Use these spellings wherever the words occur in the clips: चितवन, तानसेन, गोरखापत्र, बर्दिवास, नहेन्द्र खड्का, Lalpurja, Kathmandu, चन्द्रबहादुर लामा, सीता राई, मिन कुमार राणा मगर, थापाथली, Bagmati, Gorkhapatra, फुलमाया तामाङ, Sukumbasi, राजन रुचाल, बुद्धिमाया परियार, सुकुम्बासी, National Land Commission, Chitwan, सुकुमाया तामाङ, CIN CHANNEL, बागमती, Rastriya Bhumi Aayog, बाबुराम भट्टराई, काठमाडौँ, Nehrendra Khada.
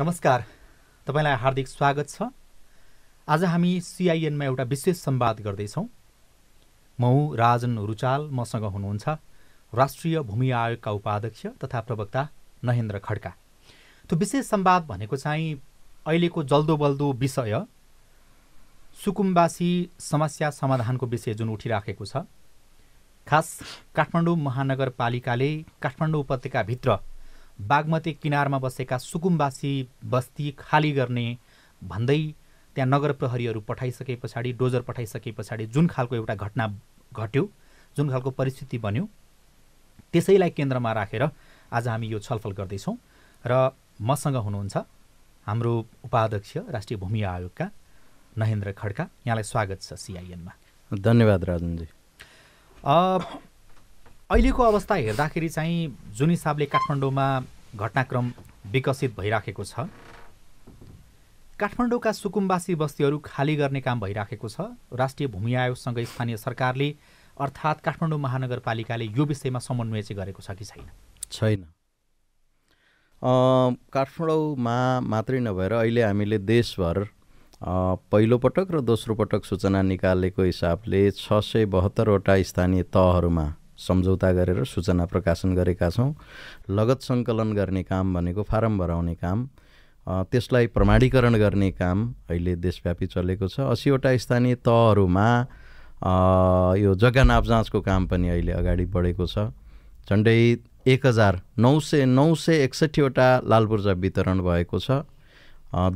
नमस्कार, तपाईलाई हार्दिक स्वागत छ। आज हामी CIN मा एउटा विशेष संवाद गर्दै छौं। म राजन रुचाल, मसँग हुनुहुन्छ राष्ट्रिय भूमि आयोगका उपाध्यक्ष तथा प्रवक्ता नहेन्द्र खड्का। त्यो विशेष संवाद भनेको चाहिँ अहिलेको जल्दोबल्दो विषय सुकुम्बासी समस्या समाधानको विषय जुन उठिराखेको छ। खास काठमाडौँ महानगरपालिकाले काठमाडौँ उपत्यकाभित्र बागमती किनारमा बसेका सुकुम्बासी बस्ती खाली गर्ने भन्दै त्यहाँ नगर प्रहरीहरू पठाइसके पछाडि, डोजर पठाइसके पछाडि जुन खालको एउटा घटना घट्यो, जुन खालको परिस्थिति बन्यो, त्यसैलाई केन्द्रमा राखेर आज हामी यो छलफल गर्दैछौँ। र मसँग हुनुहुन्छ हाम्रो उपाध्यक्ष राष्ट्रिय भूमि आयोगका नहेन्द्र खड्का। यहाँलाई स्वागत छ CIN मा। धन्यवाद राजनजी। अहिलेको अवस्था हेर्दाखेरि चाहिँ जुन हिसाबले काठमाडौँमा घटनाक्रम विकसित भइराखेको छ, काठमाडौँका सुकुम्बासी बस्तीहरू खाली गर्ने काम भइराखेको छ। राष्ट्रिय भूमि आयोगसँग स्थानीय सरकारले अर्थात् काठमाडौँ महानगरपालिकाले यो विषयमा समन्वय चाहिँ गरेको छ कि छैन? काठमाडौँमा मात्रै नभएर अहिले हामीले देशभर पहिलो पटक र दोस्रो पटक सूचना निकालेको हिसाबले 672 स्थानीय तहहरूमा सम्झौता गरेर सूचना प्रकाशन गरेका छौँ। लगत सङ्कलन गर्ने काम भनेको फारम भराउने काम, त्यसलाई प्रमाणीकरण गर्ने काम अहिले देशव्यापी चलेको छ। 80 वटा स्थानीय तहहरूमा यो जग्गा नापजाँचको काम पनि अहिले अगाडि बढेको छ। झन्डै 1,961 वटा लालपुर्जा वितरण भएको छ।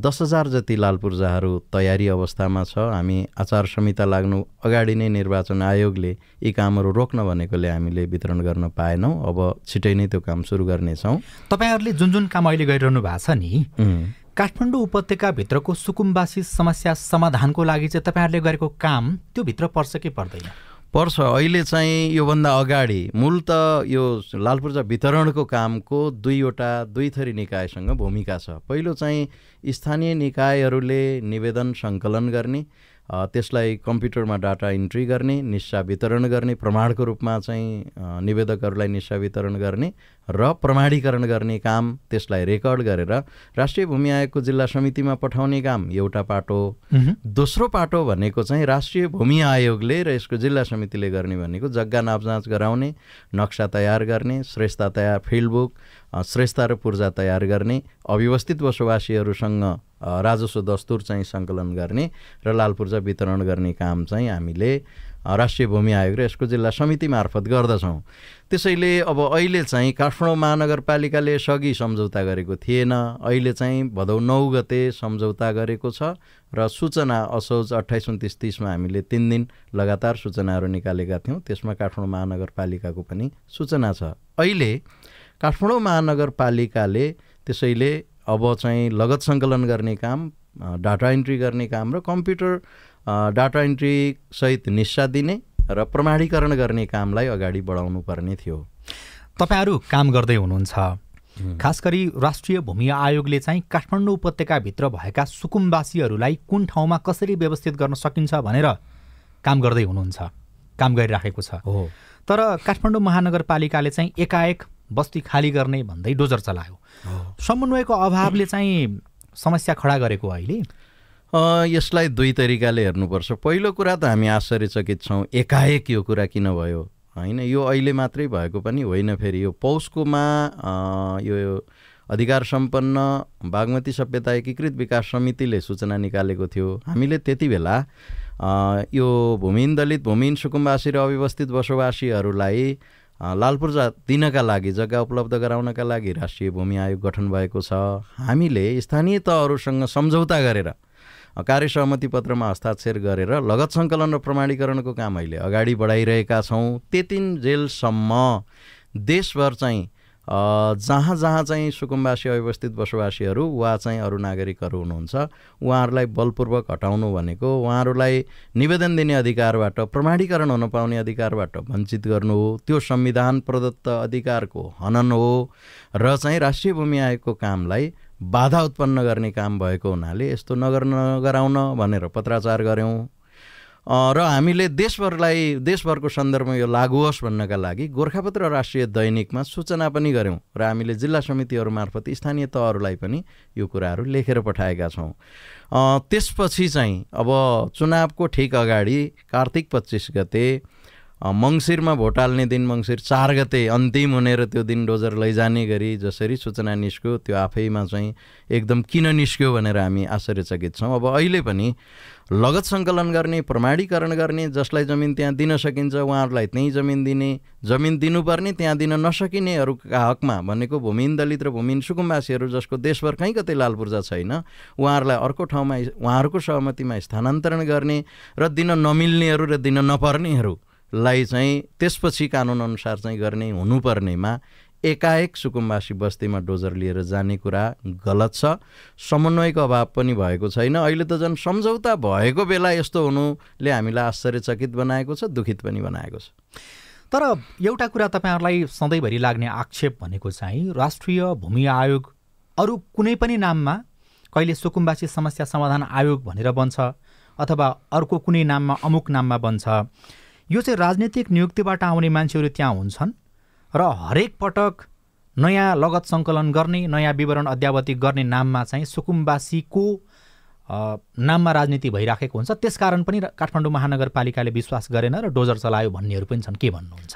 10,000 जति लालपुर्जाहरू तयारी अवस्थामा छ। हामी आचार संहिता लाग्नु अगाडि नै निर्वाचन आयोगले यी कामहरू रोक्न भनेकोले हामीले वितरण गर्न पाएनौँ। अब छिटै नै त्यो काम सुरु गर्नेछौँ। तपाईँहरूले जुन काम अहिले गरिरहनु भएको छ नि, काठमाडौँ उपत्यकाभित्रको सुकुम्बासी समस्या समाधानको लागि चाहिँ तपाईँहरूले गरेको काम त्यो भित्र पर्छ कि पर्दैन? पर्छ। अहिले चाहिँ योभन्दा अगाडि मूल त यो लालपुर्जा वितरणको कामको दुई थरी निकायसँग भूमिका छ। पहिलो चाहिँ स्थानीय निकायहरूले निवेदन सङ्कलन गर्ने, त्यसलाई कम्प्युटरमा डाटा इन्ट्री गर्ने, निस्सा वितरण गर्ने, प्रमाणको रूपमा चाहिँ निवेदकहरूलाई निस्सा वितरण गर्ने र प्रमाणीकरण गर्ने काम, त्यसलाई रेकर्ड गरेर राष्ट्रिय भूमि आयोगको जिल्ला समितिमा पठाउने काम एउटा पाटो। दोस्रो पाटो भनेको चाहिँ राष्ट्रिय भूमि आयोगले र यसको जिल्ला समितिले गर्ने भनेको जग्गा नापजाँच गराउने, नक्सा तयार गर्ने, श्रेष्ठता तयार फिल्ड बुक, श्रेष्ठता र पूर्जा तयार गर्ने, अव्यवस्थित बसोबासीहरूसँग राजस्व दस्तुर चाहिँ सङ्कलन गर्ने र लालपुर्जा वितरण गर्ने काम चाहिँ हामीले राष्ट्रिय भूमि आयोग र यसको जिल्ला समिति मार्फत गर्दछौँ। त्यसैले अब अहिले चाहिँ काठमाडौँ महानगरपालिकाले सघि सम्झौता गरेको थिएन। अहिले चाहिँ भदौ 9 गते सम्झौता गरेको छ र सूचना असोज 28, 29, 30 मा हामीले 3 दिन लगातार सूचनाहरू निकालेका थियौँ। त्यसमा काठमाडौँ महानगरपालिकाको पनि सूचना छ। अहिले काठमाडौँ महानगरपालिकाले त्यसैले अब चाहिँ लगत सङ्कलन गर्ने काम, डाटा इन्ट्री गर्ने काम र कम्प्युटर डाटा इन्ट्री सहित निस्सा दिने र प्रमाणीकरण गर्ने कामलाई अगाडि बढाउनु पर्ने थियो। तपाईँहरू काम गर्दै हुनुहुन्छ। खास गरी राष्ट्रिय भूमि आयोगले चाहिँ काठमाडौँ उपत्यकाभित्र भएका सुकुम्बासीहरूलाई कुन ठाउँमा कसरी व्यवस्थित गर्न सकिन्छ भनेर काम गर्दै हुनुहुन्छ, काम गरिराखेको छ। तर काठमाडौँ महानगरपालिकाले चाहिँ एकाएक बस्ती खाली गर्ने भन्दै डोजर चलायो। समन्वयको अभावले चाहिँ समस्या खडा गरेको अहिले। यसलाई दुई तरिकाले हेर्नुपर्छ। पहिलो कुरा त हामी आश्चर्यचकित छौँ, एकाएक यो कुरा किन भयो होइन? यो अहिले मात्रै भएको पनि होइन। फेरि यो पौषकोमा यो अधिकार सम्पन्न बागमती सभ्यता एकीकृत विकास समितिले सूचना निकालेको थियो। हामीले त्यति बेला यो भूमिहीन, दलित, भूमिहीन, सुकुम्बासी र अव्यवस्थित बसोबासीहरूलाई लालपुर्जा दिनका लागि, जग्गा उपलब्ध गराउनका लागि राष्ट्रिय भूमि आयोग गठन भएको छ। हामीले स्थानीय तहहरूसँग सम्झौता गरेर कार्य सहमति पत्रमा हस्ताक्षर गरेर लगत सङ्कलन र प्रमाणीकरणको काम अहिले अगाडि बढाइरहेका छौँ। त्यतिन्जेलसम्म देशभर चाहिँ जहाँ चाहिँ सुकुम्बासी, अव्यवस्थित बसोबासीहरू वा चाहिँ अरू नागरिकहरू हुनुहुन्छ, उहाँहरूलाई बलपूर्वक हटाउनु भनेको उहाँहरूलाई निवेदन दिने अधिकारबाट, प्रमाणीकरण हुन पाउने अधिकारबाट वञ्चित गर्नु हो। त्यो संविधान प्रदत्त अधिकारको हनन हो र चाहिँ राष्ट्रिय भूमि आयोगको कामलाई बाधा उत्पन्न गर्ने काम भएको हुनाले यस्तो नगराउन भनेर पत्राचार गऱ्यौँ। र हामीले देशभरलाई देशभरको सन्दर्भमा यो लागू होस् भन्नका लागि गोरखापत्र राष्ट्रिय दैनिकमा सूचना पनि गर्यौं र हामीले जिल्ला समितिहरु मार्फत स्थानीय तहहरुलाई पनि यो कुराहरु लेखेर पठाएका छौं। त्यसपछि चाहिँ अब चुनावको ठीक अगाडि कार्तिक 25 गते मंसिरमा भोट हाल्ने दिन मंसिर 4 गते अन्तिम हुने र त्यो दिन डोजर लैजाने गरी जसरी सूचना निस्क्यो त्यो आफैमा चाहिँ एकदम किन निस्क्यो भनेर हामी आश्चर्यचकित छौं। अब अहिले पनि लगत संकलन गर्ने, प्रमाणीकरण गर्ने, जसलाई जमिन त्यहाँ दिन सकिन्छ उहाँहरूलाई त्यही जमिन दिने, जमिन दिनुपर्ने त्यहाँ दिन नसकिनेहरुका हकमा भनेको भूमिहीन दलित र भूमिहीन सुकुम्बासीहरु जसको देशभर कहीँ कतै लालपुर्जा छैन उहाँहरूलाई अर्को ठाउँमा उहाँहरूको सहमतिमा स्थानान्तरण गर्ने र दिन नमिल्नेहरु र दिन नपर्नेहरु लाई चाहिँ त्यसपछि कानून अनुसार चाहिँ गर्ने हुनुपर्नेमा एकाएक सुकुम्बासी बस्तीमा डोजर लिएर जाने कुरा गलत छ। समन्वयको अभाव पनि भएको छैन। अहिले त जन सम्झौता भएको बेला यस्तो हुनुले हामीलाई आश्चर्यचकित बनाएको छ, दुखित पनि बनाएको छ। तर एउटा कुरा तपाईहरुलाई सधैँभरि लाग्ने आक्षेप भनेको चाहिँ राष्ट्रिय भूमि आयोग अरु कुनै पनि नाममा कहिले सुकुम्बासी समस्या समाधान आयोग भनेर बन्छ अथवा अर्को कुनै नाममा अमुक नाममा बन्छ। यो चाहिँ राजनीतिक नियुक्तिबाट आउने मान्छेहरु त्यहाँ हुन्छन् र हरेक पटक नयाँ लगत संकलन गर्ने, नयाँ विवरण अद्यावधि गर्ने नाममा चाहिँ सुकुम्बासीको नाममा राजनीति भइराखेको हुन्छ। त्यसकारण पनि काठमाडौँ महानगरपालिकाले विश्वास गरेन र डोजर चलायो भन्नेहरु पनि छन्। के भन्नुहुन्छ?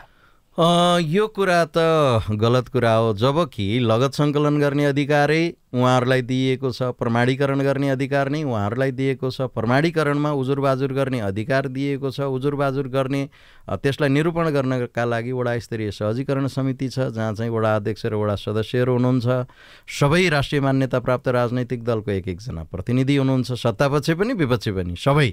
यो कुरा त गलत कुरा हो। जबकि लगत संकलन गर्ने अधिकारै उहाँहरूलाई दिएको छ, प्रमाणीकरण गर्ने अधिकार नै उहाँहरूलाई दिएको छ, प्रमाणीकरणमा उजुरबाजुर गर्ने अधिकार दिएको छ। उजुरबाजुर गर्ने त्यसलाई निरूपण गर्नका लागि वडा स्तरीय सहजीकरण समिति छ जहाँ चाहिँ वडा अध्यक्ष र वडा सदस्यहरू हुनुहुन्छ, सबै राष्ट्रिय मान्यता प्राप्त राजनैतिक दलको एक एकजना प्रतिनिधि हुनुहुन्छ, सत्तापक्ष पनि विपक्ष पनि सबै,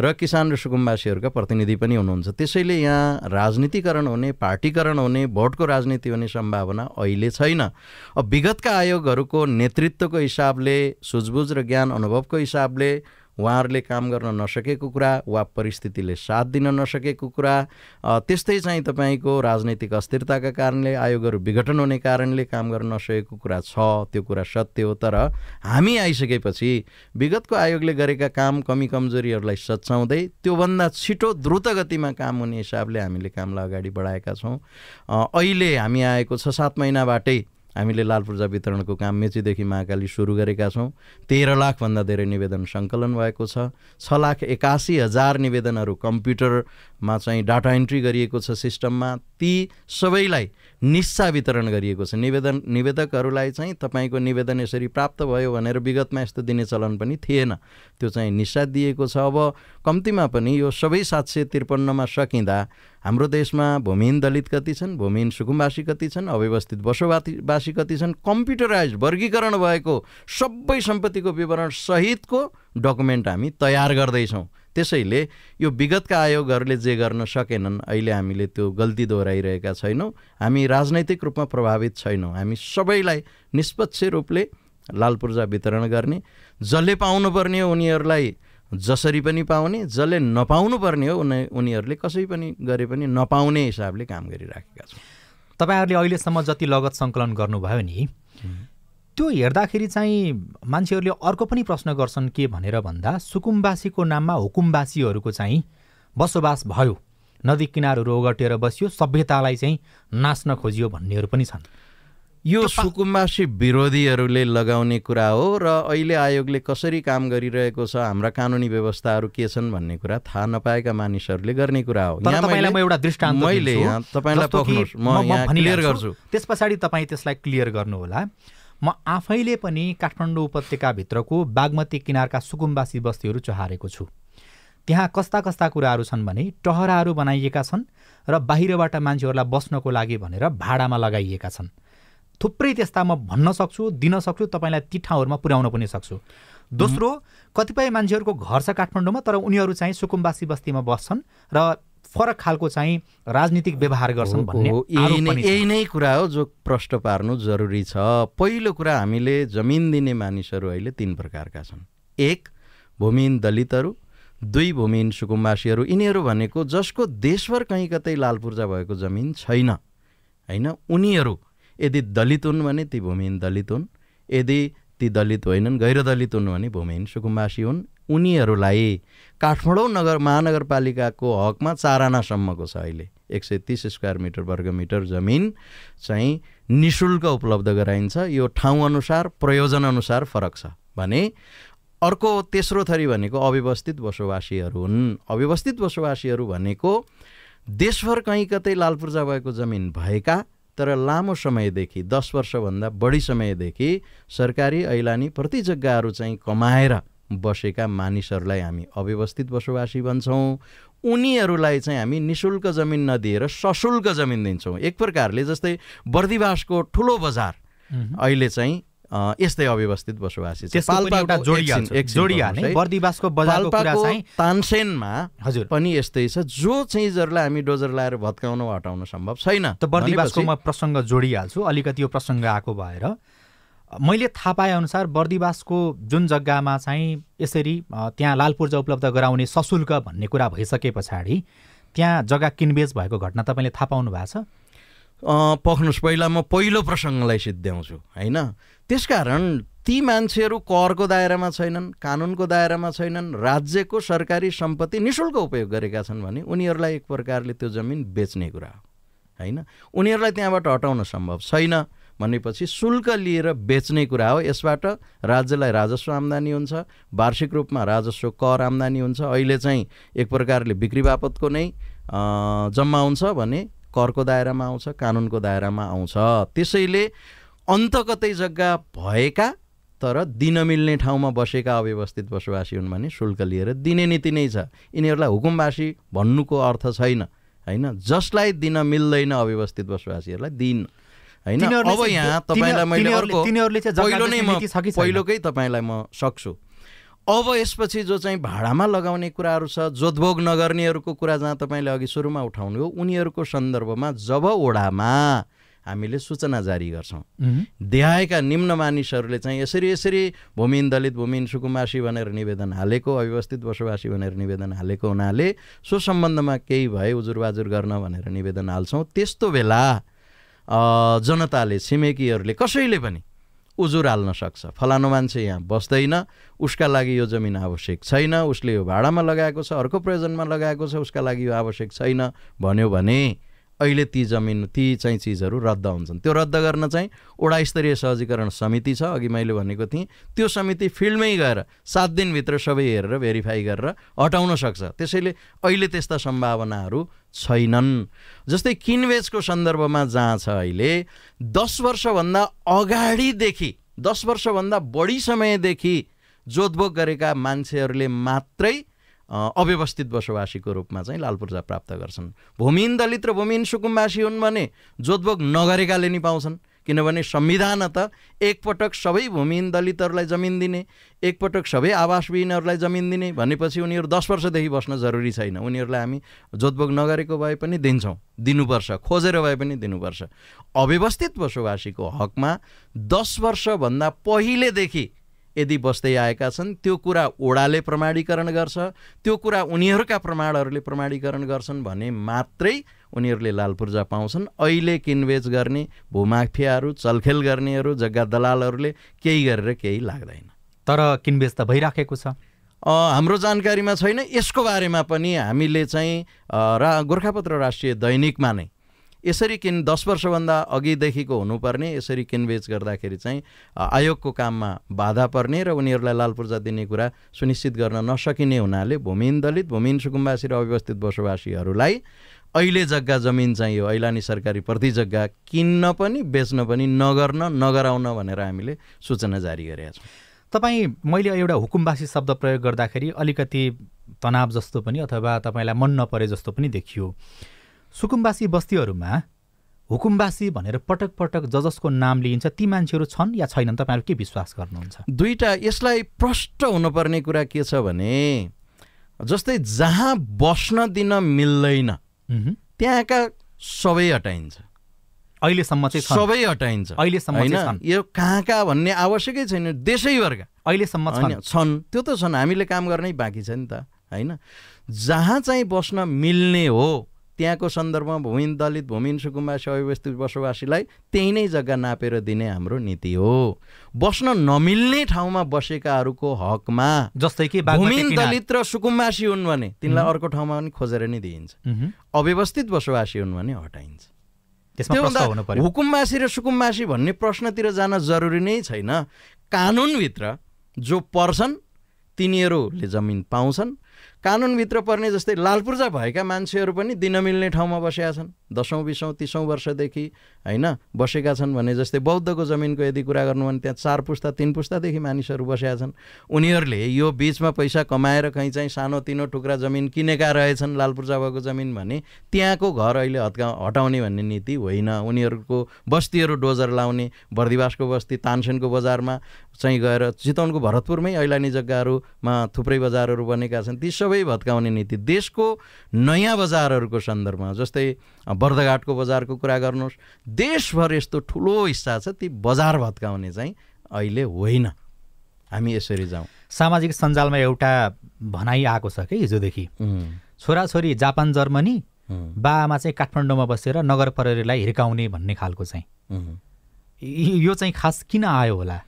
र किसान र सुकुम्बासीहरुका प्रतिनिधि पनि हुनुहुन्छ। त्यसैले यहाँ राजनीतिकरण हुने, पार्टीकरण हुने, भोटको राजनीति हुने सम्भावना अहिले छैन। अब विगतका आयोगहरुको नेतृत्वको हिसाबले, सुझबुझ र ज्ञान अनुभवको हिसाबले उहाँहरूले काम गर्न नसकेको कुरा वा परिस्थितिले साथ दिन नसकेको कुरा, त्यस्तै चाहिँ तपाईको राजनीतिक अस्थिरताका कारणले, आयोगहरु विघटन हुने कारणले काम गर्न नसकेको कुरा छ। त्यो कुरा सत्य हो। तर हामी आइसकेपछि विगतको आयोगले गरेका काम कमी कमजोरीहरुलाई सच्याउँदै त्यो भन्दा छिटो द्रुत गतिमा काम हुने हिसाबले हामीले कामलाई अगाडि बढाएका छौं। अहिले हामी आएको 6-7 महिनाबाटै हामीले लालपुर्जा वितरणको काम मेचीदेखि महाकाली सुरु गरेका छौं। 13 लाख भन्दा धेरै निवेदन संकलन भएको छ। 6,81,000 निवेदनहरु कम्प्युटरमा चाहिँ डाटा एन्ट्री गरिएको छ सिस्टममा। ती सबैलाई निस्सा वितरण गरिएको छ। निवेदकहरुलाई चाहिँ तपाईको निवेदन यसरी प्राप्त भयो भनेर विगतमा यस्तो दिने चलन पनि थिएन, त्यो चाहिँ निस्सा दिएको छ। अब कम्तिमा पनि यो सबै 753 मा सकिँदा हाम्रो देशमा भूमिहीन दलित कति छन्, भूमिहीन सुकुम्बासी कति छन्, अव्यवस्थित बसोबासी कति छन्, कम्प्युटराइज वर्गीकरण भएको सबै सम्पत्तिको विवरण सहितको डकुमेन्ट हामी तयार गर्दै छौं। त्यसैले यो विगतका आयोगहरुले जे गर्न सकेनन् अहिले हामीले त्यो गल्ती दोहोराइरहेका छैनौं। हामी राजनैतिक रूपमा प्रभावित छैनौं। हामी सबैलाई निष्पक्ष रूपले लालपुर्जा वितरण गर्ने, जसले पाउनु पर्ने हो उनीहरुलाई जसरी पनि पाउने, जसले नपाउनु पर्ने हो उनीहरुले कसै पनि गरे पनि नपाउने हिसाबले काम गरिराखेका छौं। तपाईहरुले अहिले सम्म जति लगत संकलन गर्नुभयो नि त्यो हेर्दाखेरि चाहिँ मान्छेहरुले अर्को पनि प्रश्न गर्छन् के भनेर भन्दा सुकुम्बासीको नाममा हुकुमबासीहरुको चाहिँ बसोबास भयो, नदी किनारहरु ओगटेर बस्यो, सभ्यतालाई चाहिँ नास्न खोजियो भन्नेहरु पनि छन्। यो सुकुम्बासी विरोधीहरुले लगाउने कुरा हो र अहिले आयोगले कसरी काम गरिरहेको छ, हाम्रा कानुनी व्यवस्थाहरु के छन् भन्ने कुरा थाहा नपाएका मानिसहरुले गर्ने कुरा हो। यहाँ तपाईलाई म एउटा दृष्टान्त मैले यहाँ तपाईलाई पक्नुहोस्, म यहाँ क्लियर गर्छु, त्यसपछि तपाई त्यसलाई क्लियर गर्नु होला। म आफैले पनि काठमाडौँ उपत्यका भित्रको बागमती किनारका सुकुम्बासी बस्तीहरु चहारेको छु। त्यहाँ कस्ता कस्ता कुराहरु छन् भने टहराहरु बनाइएका छन् र बाहिरबाट मान्छेहरुलाई बस्नको लागि भनेर भाडामा लगाइएका छन्। थुप्रै त्यस्ता म भन्न सक्छु, दिन सक्छु, तपाईलाई ती ठाउँहरुमा पुर्याउन पनि सक्छु। दोस्रो, कतिपय मान्छेहरुको घर छ काठमाडौँमा तर उनीहरु चाहिँ सुकुम्बासी बस्तीमा बस्छन् र फरक खालको चाहिँ राजनीतिक व्यवहार गर्छन् भन्ने आरोप पनि छ। यही नै कुरा हो जो प्रश्न पार्नु जरुरी छ। पहिलो कुरा, हामीले जमिन दिने मानिसहरु अहिले 3 प्रकारका छन्। 1 भूमिहीन दलितहरु, 2 भूमिहीन सुकुम्बासीहरु। यिनीहरु भनेको जसको देशभर कहीं कतै लालपुर्जा भएको जमिन छैन हैन, उनीहरु यदि दलित हुन् भने ती भूमिहीन दलित हुन्, यदि ती दलित होइनन् गैर दलित हुन् भने भूमिहीन सुकुम्बासी हुन्। उनीहरूलाई काठमाडौँ नगर महानगरपालिकाको हकमा चारानासम्मको छ। अहिले 130 स्क्वायर मिटर वर्ग मिटर जमिन चाहिँ निशुल्क उपलब्ध गराइन्छ। यो ठाउँ अनुसार प्रयोजन अनुसार फरक छ भने अर्को तेस्रो थरी भनेको अव्यवस्थित बसोबासीहरू हुन्। अव्यवस्थित बसोबासीहरू भनेको देशभर कहीँ कतै लालपुर्जा भएको जमिन भएका तर लामो समयदेखि 10 वर्षभन्दा बढी समयदेखि सरकारी ऐलानी प्रति जग्गाहरू चाहिँ कमाएर बसेका मानिसहरूलाई हामी अव्यवस्थित बसोबासी भन्छौँ। उनीहरूलाई चाहिँ हामी निशुल्क जमिन नदिएर सशुल्क जमिन दिन्छौँ। एक प्रकारले जस्तै बर्दिवासको ठुलो बजार अहिले चाहिँ यस्तै अव्यवस्थित बसोबासी छ। पाल्पाको जोडिया नै बर्दिवासको बजारको कुरा चाहिँ तानसेनमा हजुर पनि यस्तै छ, जो चाहिँ जसलाई हामी डोजर लाएर भत्काउन हटाउन सम्भव छैन। त बर्दिवासको म प्रसंग जोडिहाल्छु। अलिकति यो प्रसंग आएको भएर मैले थाहा पाए अनुसार बर्दिवासको जुन जग्गामा चाहिँ यसरी त्यहाँ लालपुर्जा उपलब्ध गराउने सशुल्क भन्ने कुरा भइसके पछाडि त्यहाँ जग्गा किनबेच भएको घटना तपाईँले थाहा पाउनु भएको छ? पख्नुहोस्, पहिला म पहिलो प्रसङ्गलाई सिद्ध्याउँछु होइन। त्यसकारण ती मान्छेहरू करको दायरामा छैनन्, कानुनको दायरामा छैनन्, राज्यको सरकारी सम्पत्ति निशुल्क उपयोग गरेका छन् भने उनीहरूलाई एक प्रकारले त्यो जमिन बेच्ने कुरा होइन। उनीहरूलाई त्यहाँबाट हटाउन सम्भव छैन भनेपछि शुल्क लिएर बेच्ने कुरा हो। यसबाट राज्यलाई राजस्व आम्दानी हुन्छ, वार्षिक रूपमा राजस्व कर आम्दानी हुन्छ। अहिले चाहिँ एक प्रकारले बिक्री बापतको नै जम्मा हुन्छ भने करको दायरामा आउँछ, कानुनको दायरामा आउँछ। त्यसैले अन्त कतै जग्गा भएका तर दिन मिल्ने ठाउँमा बसेका अव्यवस्थित बसोबासी हुन् भने शुल्क लिएर दिने नीति नै छ। यिनीहरूलाई हुकुमवासी भन्नुको अर्थ छैन होइन। जसलाई दिन मिल्दैन अव्यवस्थित बसोबासीहरूलाई दिन हैन। अब यहाँ तपाईलाई मैले अर्को पहिलो नै म पहिलोकै तपाईलाई म सक्छु। अब यसपछि जो चाहिँ भाडामा लगाउने कुराहरू छ, जोतभोग नगर्नेहरूको कुरा जहाँ तपाईँले अघि सुरुमा उठाउनु हो, उनीहरूको सन्दर्भमा जब ओडामा हामीले सूचना जारी गर्छौँ, देहायका निम्न मानिसहरूले चाहिँ यसरी यसरी भूमिहीन दलित भूमिहीन सुकुम्बासी भनेर निवेदन हालेको, अव्यवस्थित बसोबासी भनेर निवेदन हालेको हुनाले सो सम्बन्धमा केही भए उजुरबाजुर गर्न भनेर निवेदन हाल्छौँ। त्यस्तो बेला जनताले छिमेकीहरूले कसैले पनि उजुर हाल्न सक्छ, फलानु मान्छे यहाँ बस्दैन, उसका लागि यो जमिन आवश्यक छैन, उसले यो भाडामा लगाएको छ, अर्को प्रयोजनमा लगाएको छ, उसका लागि यो आवश्यक छैन भन्यो भने अहिले ती जमिन ती चाहिँ चीजहरू रद्द हुन्छन्। त्यो रद्द गर्न चाहिँ वडा स्तरीय सहजीकरण समिति छ, अघि मैले भनेको थिएँ। त्यो समिति फिल्डमै गएर 7 दिनभित्र सबै हेरेर भेरिफाई गरेर हटाउन सक्छ। त्यसैले अहिले त्यस्ता सम्भावनाहरू छैनन्। जस्तै किनबेचको सन्दर्भमा जहाँ छ अहिले 10 वर्षभन्दा अगाडिदेखि 10 वर्षभन्दा बढी समयदेखि जोतभोग गरेका मान्छेहरूले मात्रै अव्यवस्थित बसोबासीको रूपमा चाहिँ लालपुर्जा प्राप्त गर्छन्। भूमिहीन दलित र भूमिहीन सुकुम्बासी हुन् भने जोतभोग नगरेकाले नि पाउँछन्, किनभने संविधान त एकपटक सबै भूमिहीन दलितहरूलाई जमिन दिने, एकपटक सबै आवासविहीनहरूलाई जमिन दिने भनेपछि उनीहरू 10 वर्षदेखि बस्न जरुरी छैन। उनीहरूलाई हामी जोतभोग नगरेको भए पनि दिन्छौँ, दिनुपर्छ, खोजेर भए पनि दिनुपर्छ। अव्यवस्थित बसोबासीको हकमा 10 वर्षभन्दा पहिलेदेखि यदि बस्दै आएका छन् त्यो कुरा ओडाले प्रमाणीकरण गर्छ, त्यो कुरा उनीहरूका प्रमाणहरूले प्रमाणीकरण गर्छन् भने मात्रै उनीहरूले लालपुर्जा पाउँछन्। अहिले किनबेच गर्ने भूमाफियाहरू, चलखेल गर्नेहरू, जग्गा दलालहरूले केही गरेर केही लाग्दैन। तर किनबेच त भइराखेको छ। हाम्रो जानकारीमा छैन। यसको बारेमा पनि हामीले चाहिँ गोर्खापत्र राष्ट्रिय दैनिकमा नै यसरी 10 वर्षभन्दा अघिदेखिको हुनुपर्ने, यसरी किनबेच गर्दाखेरि चाहिँ आयोगको काममा बाधा पर्ने र उनीहरूलाई लालपुर्जा दिने कुरा सुनिश्चित गर्न नसकिने हुनाले भूमिहीन दलित भूमिहीन सुकुम्बासी र अव्यवस्थित बसोबासीहरूलाई अहिले जग्गा जमिन चाहिँ यो ऐलानी सरकारी प्रति जग्गा किन्न पनि बेच्न पनि नगर्न नगराउन भनेर हामीले सूचना जारी गरेका छौँ। तपाईँ मैले एउटा हुकुमवासी शब्द प्रयोग गर्दाखेरि अलिकति तनाव जस्तो पनि अथवा तपाईँलाई मन नपरे जस्तो पनि देखियो। सुकुम्बासी बस्तीहरूमा हुकुमवासी भनेर पटक पटक जजको नाम लिइन्छ, ती मान्छेहरू छन् या छैनन्? तपाईँहरू के विश्वास गर्नुहुन्छ? दुईटा यसलाई प्रष्ट हुनुपर्ने कुरा के छ भने जस्तै जहाँ बस्न दिन मिल्दैन त्यहाँका सबै हटाइन्छ। अहिलेसम्म चाहिँ सबै हटाइन्छ अहिलेसम्म हैन। यो कहाँ कहाँ भन्ने आवश्यकै छैन, देशैभरका अहिलेसम्म छन्। त्यो त छन्, हामीले काम गर्नै बाँकी छ नि त होइन। जहाँ चाहिँ बस्न मिल्ने हो त्यहाँको सन्दर्भमा भूमिहीन दलित भूमिहीन सुकुम्बासी अव्यवस्थित बसोबासीलाई त्यही नै जग्गा नापेर दिने हाम्रो नीति हो। बस्न नमिल्ने ठाउँमा बसेकाहरूको हकमा जस्तै कि भूमिहीन दलित र सुकुम्बासी हुन् भने तिनलाई अर्को ठाउँमा पनि खोजेर नै दिइन्छ, अव्यवस्थित बसोबासी हुन् भने हटाइन्छ। हुकुमबासी र सुकुम्बासी भन्ने प्रश्नतिर जान जरुरी नै छैन। कानुनभित्र जो पर्छन् तिनीहरूले जमिन पाउँछन्। कानुनभित्र पर्ने जस्तै लालपुर्जा भएका मान्छेहरू पनि दिन मिल्ने ठाउँमा बसेका छन्, 10औं 20औं 30औं वर्षदेखि हैन बसेका छन्। भने जस्तै बौद्धको जमिनको यदि कुरा गर्नु भने त्यहाँ 4 पुस्ता 3 पुस्तादेखि मानिसहरू बसेका छन्। उनीहरूले यो बीचमा पैसा कमाएर कहीँ चाहिँ सानोतिनो टुक्रा जमिन किनेका रहेछन्। लालपुर्जा भएको जमिन भने त्यहाँको घर अहिले हटाउने भन्ने नीति होइन। उनीहरूको बस्तीहरू डोजर लाउने, बर्दिवासको बस्ती तानसेनको बजारमा चाहिँ गएर चितवनको भरतपुरमै ऐलानी जग्गाहरूमा थुप्रै बजारहरू बनेका छन्, ती सबै भत्काउने नीति। देशको नयाँ बजारहरूको सन्दर्भमा जस्तै बर्दघाटको बजारको कुरा गर्नुहोस्, देशभर यस्तो ठुलो हिस्सा छ ती बजार भत्काउने चाहिँ अहिले होइन। हामी यसरी जाउँ। सामाजिक सञ्जालमा एउटा भनाइ आएको छ कि हिजोदेखि छोराछोरी जापान जर्मनी, बाआमा चाहिँ काठमाडौँमा बसेर नगर प्रहरीलाई हिर्काउने भन्ने खालको चाहिँ यो चाहिँ खास किन आयो होला?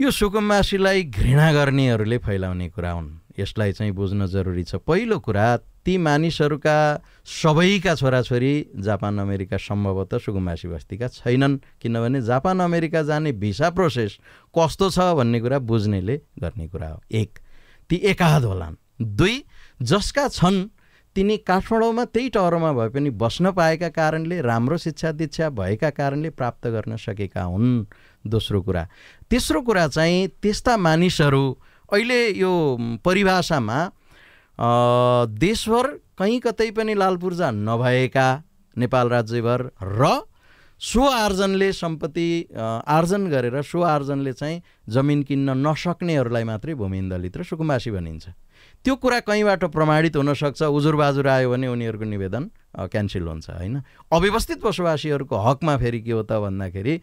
यो सुकुम्बासीलाई घृणा गर्नेहरूले फैलाउने कुरा हुन्। यसलाई चाहिँ बुझ्न जरुरी छ। पहिलो कुरा, ती मानिसहरूका सबैका छोराछोरी जापान अमेरिका सम्भवतः सुकुम्बासी बस्तीका छैनन्, किनभने जापान अमेरिका जाने भिसा प्रोसेस कस्तो छ भन्ने कुरा बुझ्नेले गर्ने कुरा हो। एक, ती एकाध होलान्। दुई, जसका छन् तिनी काठमाडौँमा त्यही टहरमा भए पनि बस्न पाएका कारणले, राम्रो शिक्षा दीक्षा भएका कारणले प्राप्त गर्न सकेका हुन्। दोस्रो कुरा। तेस्रो कुरा चाहिँ त्यस्ता मानिसहरू अहिले यो परिभाषामा देशभर कहीँ कतै पनि लालपुर्जा नभएका, नेपाल राज्यभर र स्व आर्जनले सम्पत्ति आर्जन गरेर स्व आर्जनले चाहिँ जमिन किन्न नसक्नेहरूलाई मात्रै भूमिहीन दलित र सुकुम्बासी भनिन्छ। त्यो कुरा कहीँबाट प्रमाणित हुनसक्छ। उजुरबाजुर आयो भने उनीहरूको निवेदन क्यान्सल हुन्छ, होइन? अव्यवस्थित बसोबासीहरूको हकमा फेरि के हो त भन्दाखेरि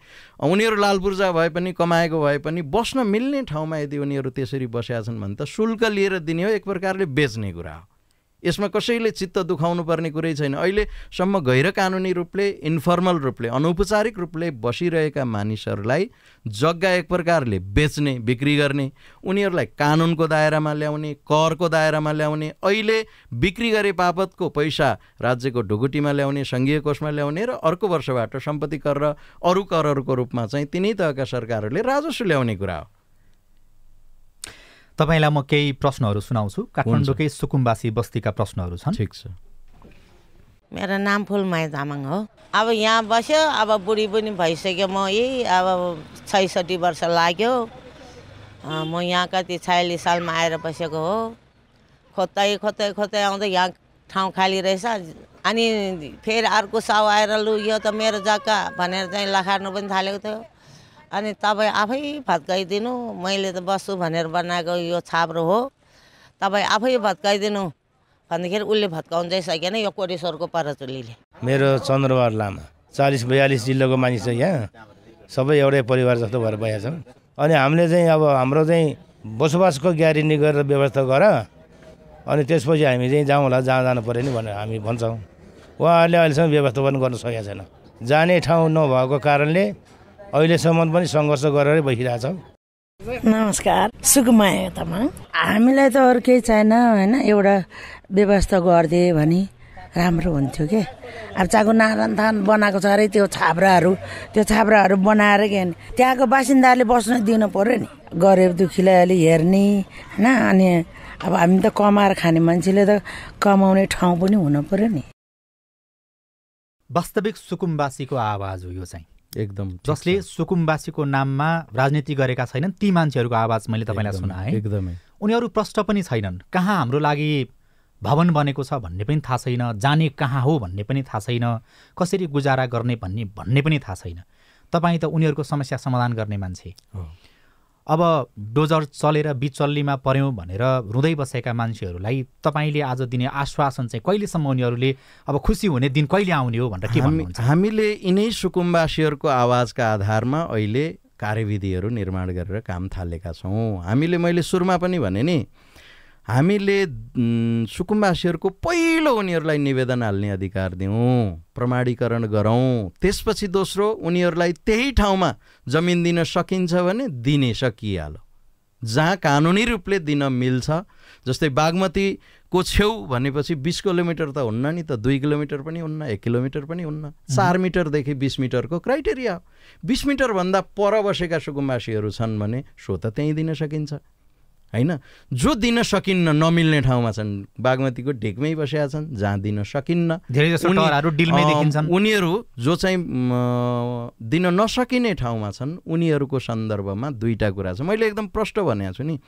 उनीहरू लालपुर्जा भए पनि कमाएको भए पनि बस्न मिल्ने ठाउँमा यदि उनीहरू त्यसरी बसेका छन् भने त शुल्क लिएर दिने हो, एक प्रकारले बेच्ने कुरा हो। यसमा कसैले चित्त दुखाउनु पर्ने कुरै छैन। अहिलेसम्म गैर कानुनी रूपले, इन्फर्मल रूपले, अनौपचारिक रूपले बसिरहेका मानिसहरूलाई जग्गा एक प्रकारले बेच्ने, बिक्री गर्ने, उनीहरूलाई कानुनको दायरामा ल्याउने, करको दायरामा ल्याउने, अहिले बिक्री गरे बापतको पैसा राज्यको ढुकुटीमा ल्याउने, सङ्घीय कोषमा ल्याउने र अर्को वर्षबाट सम्पत्ति कर र अरू करहरूको रूपमा चाहिँ तिनै तहका सरकारहरूले राजस्व ल्याउने कुरा हो। तपाईलाई म केही प्रश्नहरू सुनाउँछु, काठमाडौँकै सुकुम्बासी बस्तीका प्रश्नहरू छन्। ठिक छ। मेरो नाम फुलमाया तामाङ हो। अब यहाँ बस्यो, अब बुढी पनि भइसक्यो म। यही अब 66 वर्ष लाग्यो म यहाँ। कति 46 सालमा आएर बसेको हो। खोज्दै खोज्दै खोज्दै आउँदा यहाँ ठाउँ खाली रहेछ। अनि फेरि अर्को साउ आएर लु यो त मेरो जग्गा भनेर चाहिँ लखार्नु पनि थालेको थियो। अनि तपाईँ आफै भत्काइदिनु, मैले त बस्छु भनेर बनाएको यो छाप्रो हो, तपाईँ आफै भत्काइदिनु भन्दाखेरि उसले भत्काउँदै सकेन, यो कोटेश्वरको परचुलीले। मेरो चन्द्रबहादुर लामा। 40-42 जिल्लाको मानिस छ यहाँ, सबै एउटै परिवार जस्तो भएर बसेका छौँ। अनि हामीले चाहिँ अब हाम्रो चाहिँ बसोबासको ग्यारेन्टी गरेर व्यवस्था गर, अनि त्यसपछि हामी चाहिँ जाउँ होला, जहाँ जानु पऱ्यो नि भनेर हामी भन्छौँ। उहाँहरूले अहिलेसम्म व्यवस्थापन गर्न सकेका छैन। जाने ठाउँ नभएको कारणले अहिलेसम्म पनि सङ्घर्ष गरेरै बसिरहेछौँ। नमस्कार, सुकुमाया तामाङ। हामीलाई त अरू केही छैन, होइन? एउटा व्यवस्था गरिदिए भने राम्रो हुन्थ्यो के। अब चाको नारायण थान बनाएको छ अरे त्यो छाप्राहरू, त्यो छाप्राहरू बनाएर के त्यहाँको बासिन्दाहरूले बस्न दिनु पऱ्यो नि। गरीब दुखीलाई अलि हेर्ने, होइन? अनि अब हामी त कमाएर खाने मान्छेले त कमाउने ठाउँ पनि हुन पऱ्यो नि। वास्तविक सुकुम्बासीको आवाज हो यो चाहिँ, एकदम। जसले सुकुम्बासीको नाममा राजनीति गरेका छैनन् ती मान्छेहरूको आवाज मैले तपाईँलाई सुनाएँ। एकदमै। उनीहरू प्रष्ट पनि छैनन्। कहाँ हाम्रो लागि भवन बनेको छ भन्ने पनि थाहा छैन, जाने कहाँ हो भन्ने पनि थाहा छैन, कसरी गुजारा गर्ने भन्ने पनि थाहा छैन। तपाईँ त उनीहरूको समस्या समाधान गर्ने मान्छे। अब डोजर चलेर बिचल्लीमा पर्यौँ भनेर रुँदै बसेका मान्छेहरूलाई तपाईँले आज दिने आश्वासन चाहिँ कहिलेसम्म उनीहरूले अब खुसी हुने दिन कहिले आउने हो भनेर के भन्नुहुन्छ? हामीले यिनै सुकुम्बासीहरूको आवाजका आधारमा अहिले कार्यविधिहरू निर्माण गरेर काम थालेका छौँ। मैले सुरुमा पनि भने नि हामीले सुकुम्बासीहरुको पहिलो उनीहरूलाई निवेदन हाल्ने अधिकार दिउँ, प्रमाणीकरण गरौँ, त्यसपछि दोस्रो उनीहरूलाई त्यही ठाउँमा जमिन दिन सकिन्छ भने दिने सकिहालो, जहाँ कानुनी रूपले दिन मिल्छ। जस्तै बागमती को छेउ भनेपछि 20 किलोमिटर त हुन्न नि, त 2 किलोमिटर पनि हुन्न, 1 किलोमिटर पनि हुन्न, 4 मिटरदेखि 20 मिटरको क्राइटेरिया हो। 20 मिटर भन्दा पर बसेका सुकुम्बासीहरु छन् भने सो त त्यही दिन सकिन्छ हैन। जो दिन सकिन्न नमिल्ने ठाउँमा छन्, बागमतीको ढेकमै बसेका छन् जहाँ दिन सकिन्न, धेरै जसो टहरहरु डिलमै देखिन्छन्, उनीहरु जो चाहिँ दिन नसकिने ठाउँमा छन्, उनीहरुको सन्दर्भमा दुईटा कुरा छ। मैले एकदम प्रष्ट भनेको छु नि,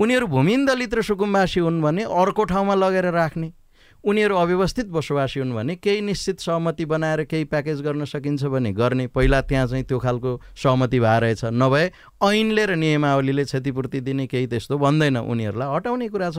उनीहरु भूमिहीन दलित र सुकुम्बासी हुन् भने अर्को ठाउँमा लगेर राख्ने, उनीहरु अव्यवस्थित बसोबासी हुन् भने केही निश्चित सहमति बनाएर केही प्याकेज गर्न सकिन्छ भने गर्ने, पहिला त्यहाँ चाहिँ त्यो खालको सहमति भइरहेछ नभए ऐनले र नियमावलीले क्षतिपूर्ति दिने केही त्यस्तो भन्दैन, उनीहरुलाई हटाउने कुरा छ।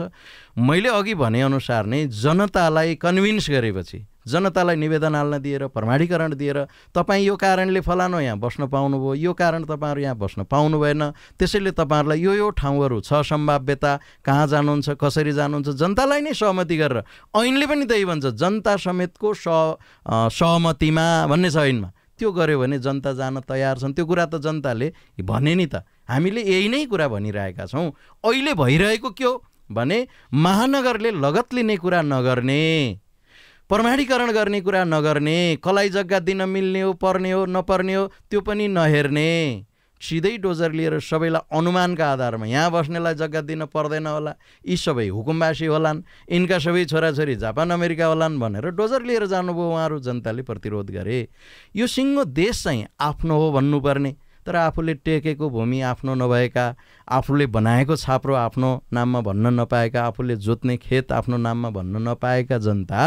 मैले अघि भने अनुसार नै जनतालाई कन्भिन्स गरेपछि, जनतालाई निवेदन हाल्न दिएर, प्रमाणीकरण दिएर, तपाईं यो कारणले फलानो यहाँ बस्न पाउनुभयो, यो कारण तपाईहरु यहाँ बस्न पाउनु भएन, त्यसैले तपाईहरुलाई यो ठाउँहरु छ, सम्भाव्यता कहाँ जानुहुन्छ, कसरी जानुहुन्छ, जनतालाई नै सहमति गरेर। ऐनले पनि त्यही भन्छ, जनता समेतको सहमतिमा भन्ने छ ऐनमा, त्यो गर्यो भने जनता जान तयार छन्। त्यो कुरा त जनताले भने नि, त हामीले यही नै कुरा भनिरहेका छौं। अहिले भइरहेको के हो भने महानगरले लगत लिने कुरा नगर्ने, प्रमाणीकरण गर्ने कुरा नगर्ने, कलाई जग्गा दिन मिल्ने हो, पर्ने हो, नपर्ने हो त्यो पनि नहेर्ने, सिधै डोजर लिएर सबैलाई अनुमानका आधारमा यहाँ बस्नेलाई जग्गा दिन पर्दैन होला, यी सबै हुकुमवासी होलान्, यिनका सबै छोराछोरी जापान अमेरिका होलान् भनेर डोजर लिएर जानुभयो, उहाँहरू जनताले प्रतिरोध गरे। यो सिङ्गो देश चाहिँ आफ्नो हो भन्नुपर्ने, तर आफूले टेकेको भूमि आफ्नो नभएका, आफूले बनाएको छाप्रो आफ्नो नाममा भन्न नपाएका, आफूले जोत्ने खेत आफ्नो नाममा भन्न नपाएका जनता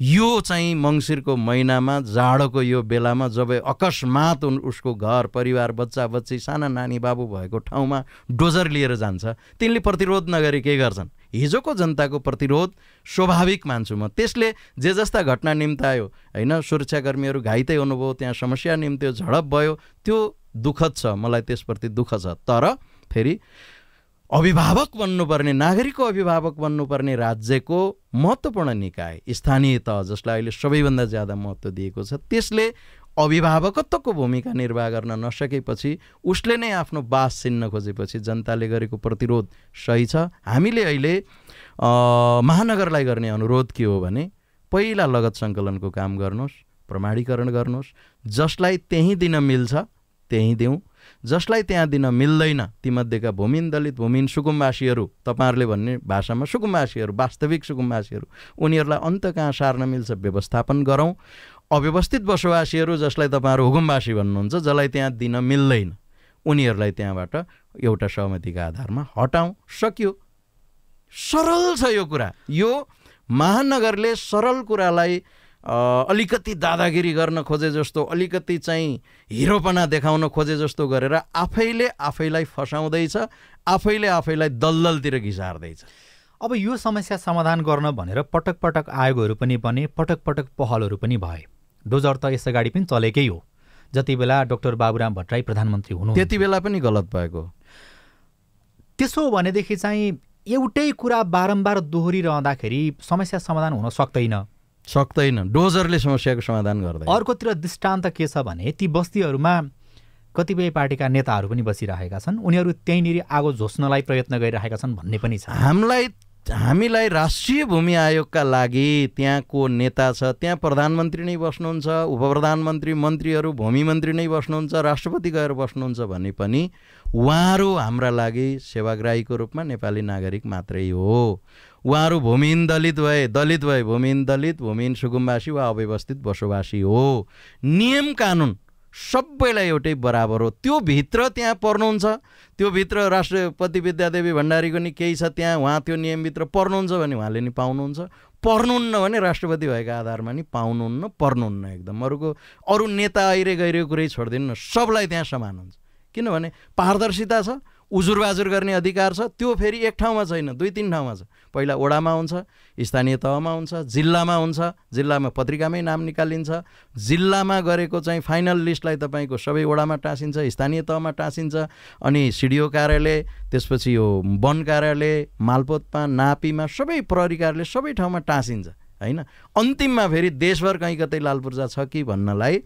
यो चाहिँ मंसिरको महिनामा, जाडोको यो बेलामा, जब अकस्मात उसको घर परिवार बच्चा बच्ची साना नानी बाबु भएको ठाउँमा डोजर लिएर जान्छ, तिनले प्रतिरोध नगरी के गर्छन्? हिजोको जनताको प्रतिरोध स्वाभाविक मान्छु म, त्यसले जे जस्ता घटना निम्तायो हैन, सुरक्षाकर्मीहरू घाइते हुनुभयो, त्यहाँ समस्या निम्त्यो, झडप भयो, त्यो दुखद छ, मलाई त्यसप्रति दुख छ। तर फेरि अभिभावक बन्नुपर्ने, नागरिकको अभिभावक बन्नुपर्ने राज्यको महत्त्वपूर्ण निकाय स्थानीय तह, जसलाई अहिले सबैभन्दा ज्यादा महत्त्व दिएको छ, त्यसले अभिभावकत्वको भूमिका निर्वाह गर्न नसकेपछि उसले नै आफ्नो बास चिन्न खोजेपछि जनताले गरेको प्रतिरोध सही छ। हामीले अहिले महानगरलाई गर्ने अनुरोध के हो भने, पहिला लगत सङ्कलनको काम गर्नुहोस्, प्रमाणीकरण गर्नुहोस्, जसलाई त्यही दिन मिल्छ त्यही दिउँ, जसलाई त्यहाँ दिन मिल्दैन तीमध्येका भूमिहीन दलित भूमिहीन सुकुम्बासीहरू, तपाईहरुले भन्ने भाषामा सुकुम्बासीहरू, वास्तविक सुकुम्बासीहरू, उनीहरूलाई अन्त कहाँ सार्न मिल्छ व्यवस्थापन गरौँ। अव्यवस्थित बसोबासीहरू, जसलाई तपाईहरु हुकुमवासी भन्नुहुन्छ, जसलाई त्यहाँ दिन मिल्दैन, उनीहरूलाई त्यहाँबाट एउटा सहमतिका आधारमा हटाउँ, सकियो। सरल छ यो कुरा। यो महानगरले सरल कुरालाई अलिकति दादागिरी गर्न खोजे जस्तो, अलिकति चाहिँ हिरोपना देखाउन खोजे जस्तो गरेर आफैले आफैलाई फसाउँदैछ, आफैले आफैलाई दलदलतिर घिसार्दैछ। अब यो समस्या समाधान गर्न भनेर पटक पटक आयोगहरू पनि बने, पटक पटक पहलहरू पनि भए, डोजर त यसअगाडि पनि चलेकै हो, जति बेला डाक्टर बाबुराम भट्टराई प्रधानमन्त्री हुनु त्यति बेला पनि गलत भएको। त्यसो भनेदेखि चाहिँ एउटै कुरा बारम्बार दोहोरिरहँदाखेरि समस्या समाधान हुन सक्दैन, डोजरले समस्याको समाधान गर्दैन। अर्कोतिर दृष्टान्त के छ भने, ती बस्तीहरूमा कतिपय पार्टीका नेताहरू पनि बसिरहेका छन्, उनीहरू त्यहीँनिर आगो झोस्नलाई प्रयत्न गरिरहेका छन् भन्ने पनि छ। हामीलाई राष्ट्रिय भूमि आयोगका लागि त्यहाँको नेता छ, त्यहाँ प्रधानमन्त्री नै बस्नुहुन्छ, उपप्रधानमन्त्री, मन्त्रीहरू, भूमि मन्त्री नै बस्नुहुन्छ, राष्ट्रपति गएर बस्नुहुन्छ भने पनि उहाँहरू हाम्रा लागि सेवाग्राहीको रूपमा नेपाली नागरिक मात्रै हो। उहाँहरू भूमिहीन दलित भए, दलित भए भूमिहीन दलित, भूमिहीन सुकुम्बासी वा अव्यवस्थित बसोबासी हो। नियम कानुन सबैलाई एउटै बराबर हो। त्यो भित्र त्यहाँ पर्नुहुन्छ, त्यो भित्र राष्ट्रपति विद्यादेवी भण्डारीको नि केही छ त्यहाँ, उहाँ त्यो नियमभित्र पर्नुहुन्छ भने उहाँले नि पाउनुहुन्छ, पर्नुहुन्न भने राष्ट्रपति भएका आधारमा नि पाउनुहुन्न, पर्नुहुन्न। एकदम अरू नेता आइरे गइरहेको कुरै छोडिदिनु न, सबलाई त्यहाँ समान हुन्छ, किनभने पारदर्शिता छ, उजुरबाजुर गर्ने अधिकार छ। त्यो फेरि एक ठाउँमा छैन, दुई तीन ठाउँमा छ। पहिला वडामा हुन्छ, स्थानीय तहमा हुन्छ, जिल्लामा हुन्छ, जिल्लामा पत्रिकामै नाम निकालिन्छ, जिल्लामा गरेको चाहिँ फाइनल लिस्टलाई तपाईको सबै वडामा टाँसिन्छ, स्थानीय तहमा टाँसिन्छ, अनि सीडीओ कार्यालय, त्यसपछि यो वन कार्यालय, मालपोतमा, नापीमा सबै प्रहरी कार्यालय सबै ठाउँमा टाँसिन्छ हैन। अन्तिममा फेरि देशभर कहीँ कतै लालपुर्जा छ कि भन्नलाई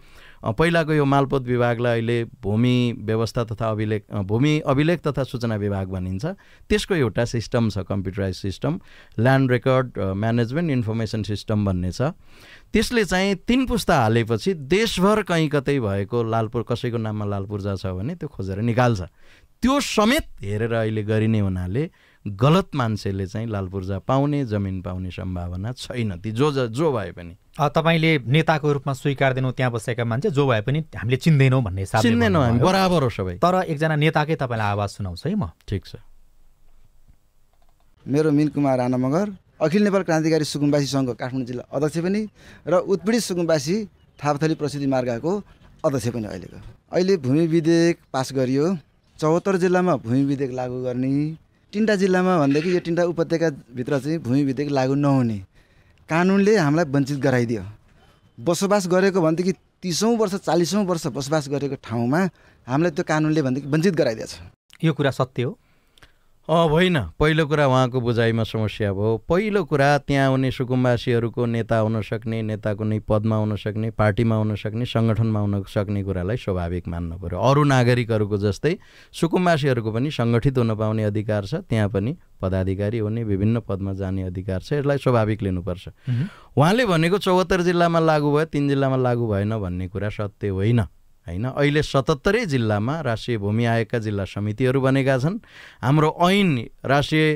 पहिलाको यो मालपोत विभागलाई अहिले भूमि व्यवस्था तथा अभिलेख भूमि अभिलेख तथा सूचना विभाग भनिन्छ। त्यसको एउटा सिस्टम छ, computerise system, land record management information system भन्ने छ। त्यसले चाहिँ 3 पुस्ता हालेपछि देशभर कहीँ कतै भएको लालपुर कसैको नाममा लालपुर्जा छ भने त्यो खोजेर निकाल्छ। त्यो समेत हेरेर अहिले गरिने हुनाले गलत मान्छेले चाहिँ लालपुर्जा पाउने, जमिन पाउने सम्भावना छैन। ती जो भए पनि तपाईले नेताको रूपमा स्वीकार दिनु, त्यहाँ बसेका मान्छे जो भए पनि हामीले चिन्दैनौ भन्ने हिसाबले चिन्दैनौ, हामी बराबर हो सबै। तर एकजना नेताकै तपाईलाई आवाज सुनाउँछु है म। ठीक छ। मेरो मिन कुमार राणा मगर, अखिल नेपाल क्रान्तिकारी सुकुम्बासी संघको काठमाडौँ जिल्ला अध्यक्ष पनि र उत्पीडित सुकुम्बासी थापाथली प्रसिद्धि मार्गको अध्यक्ष पनि। अहिले भूमि विधेयक पास गरियो, 74 जिल्लामा भूमि विधेयक लागू गर्ने, तिनवटा जिल्लामा भन्दाखेरि यो तिनवटा उपत्यका भित्र चाहिँ भूमि विधेयक लागू नहुने कानुनले हामीलाई वञ्चित गराइदियो। बसोबास गरेको भनेदेखि 30औं वर्ष 40औं वर्ष बसोबास गरेको ठाउँमा हामीलाई त्यो कानुनले भनेदेखि वञ्चित गराइदिएछ। यो कुरा सत्य हो? होइन, पहिलो कुरा उहाँको बुझाइमा समस्या भयो। पहिलो कुरा त्यहाँ आउने सुकुम्बासीहरूको नेता हुन सक्ने, नेताको नै पदमा हुन सक्ने, पार्टीमा हुन सक्ने, संगठनमा हुन सक्ने कुरालाई स्वाभाविक मान्नु पर्यो। अरू नागरिकहरूको जस्तै सुकुम्बासीहरूको पनि संगठित हुन पाउने अधिकार छ, त्यहाँ पनि पदाधिकारी हुने, विभिन्न पदमा जाने अधिकार छ, यसलाई स्वाभाविक लिनुपर्छ। उहाँले भनेको 74 जिल्लामा लागू भयो, 3 जिल्लामा लागू भएन भन्ने कुरा सत्य होइन हैन। अहिले 77 जिल्लामा राष्ट्रिय भूमि आयोगका जिल्ला समितिहरू बनेका छन्। हाम्रो ऐन राष्ट्रिय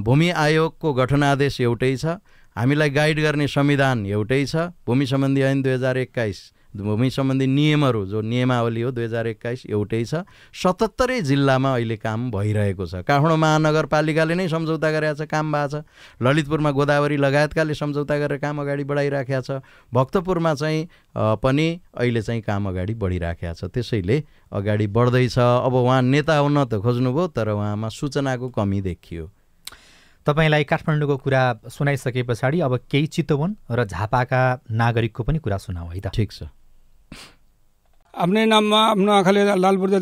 भूमि आयोगको गठन आदेश एउटै छ, हामीलाई गाइड गर्ने संविधान एउटै छ, भूमि सम्बन्धी ऐन 2021, भूमि सम्बन्धी नियमहरू जो नियमावली हो 2021 एउटै छ। 77 जिल्लामा अहिले काम भइरहेको छ। काठमाडौँ महानगरपालिकाले नै सम्झौता गरेको छ, काम भएको छ। ललितपुरमा गोदावरी लगायतकाले सम्झौता गरेर काम अगाडि बढाइराखेको छ। भक्तपुरमा चाहिँ पनि अहिले चाहिँ काम अगाडि बढिराखेको छ। त्यसैले अगाडि बढ्दैछ। अब उहाँ नेता हुन त खोज्नुभयो, तर उहाँमा सूचनाको कमी देखियो। तपाईलाई काठमाडौँको कुरा सुनाइसके पछाडि अब केही चितवन र झापाका नागरिकको पनि कुरा सुनाऊ है त। ठीक छ। अपने नाममा आफ्नो आँखाले लालपुर्जा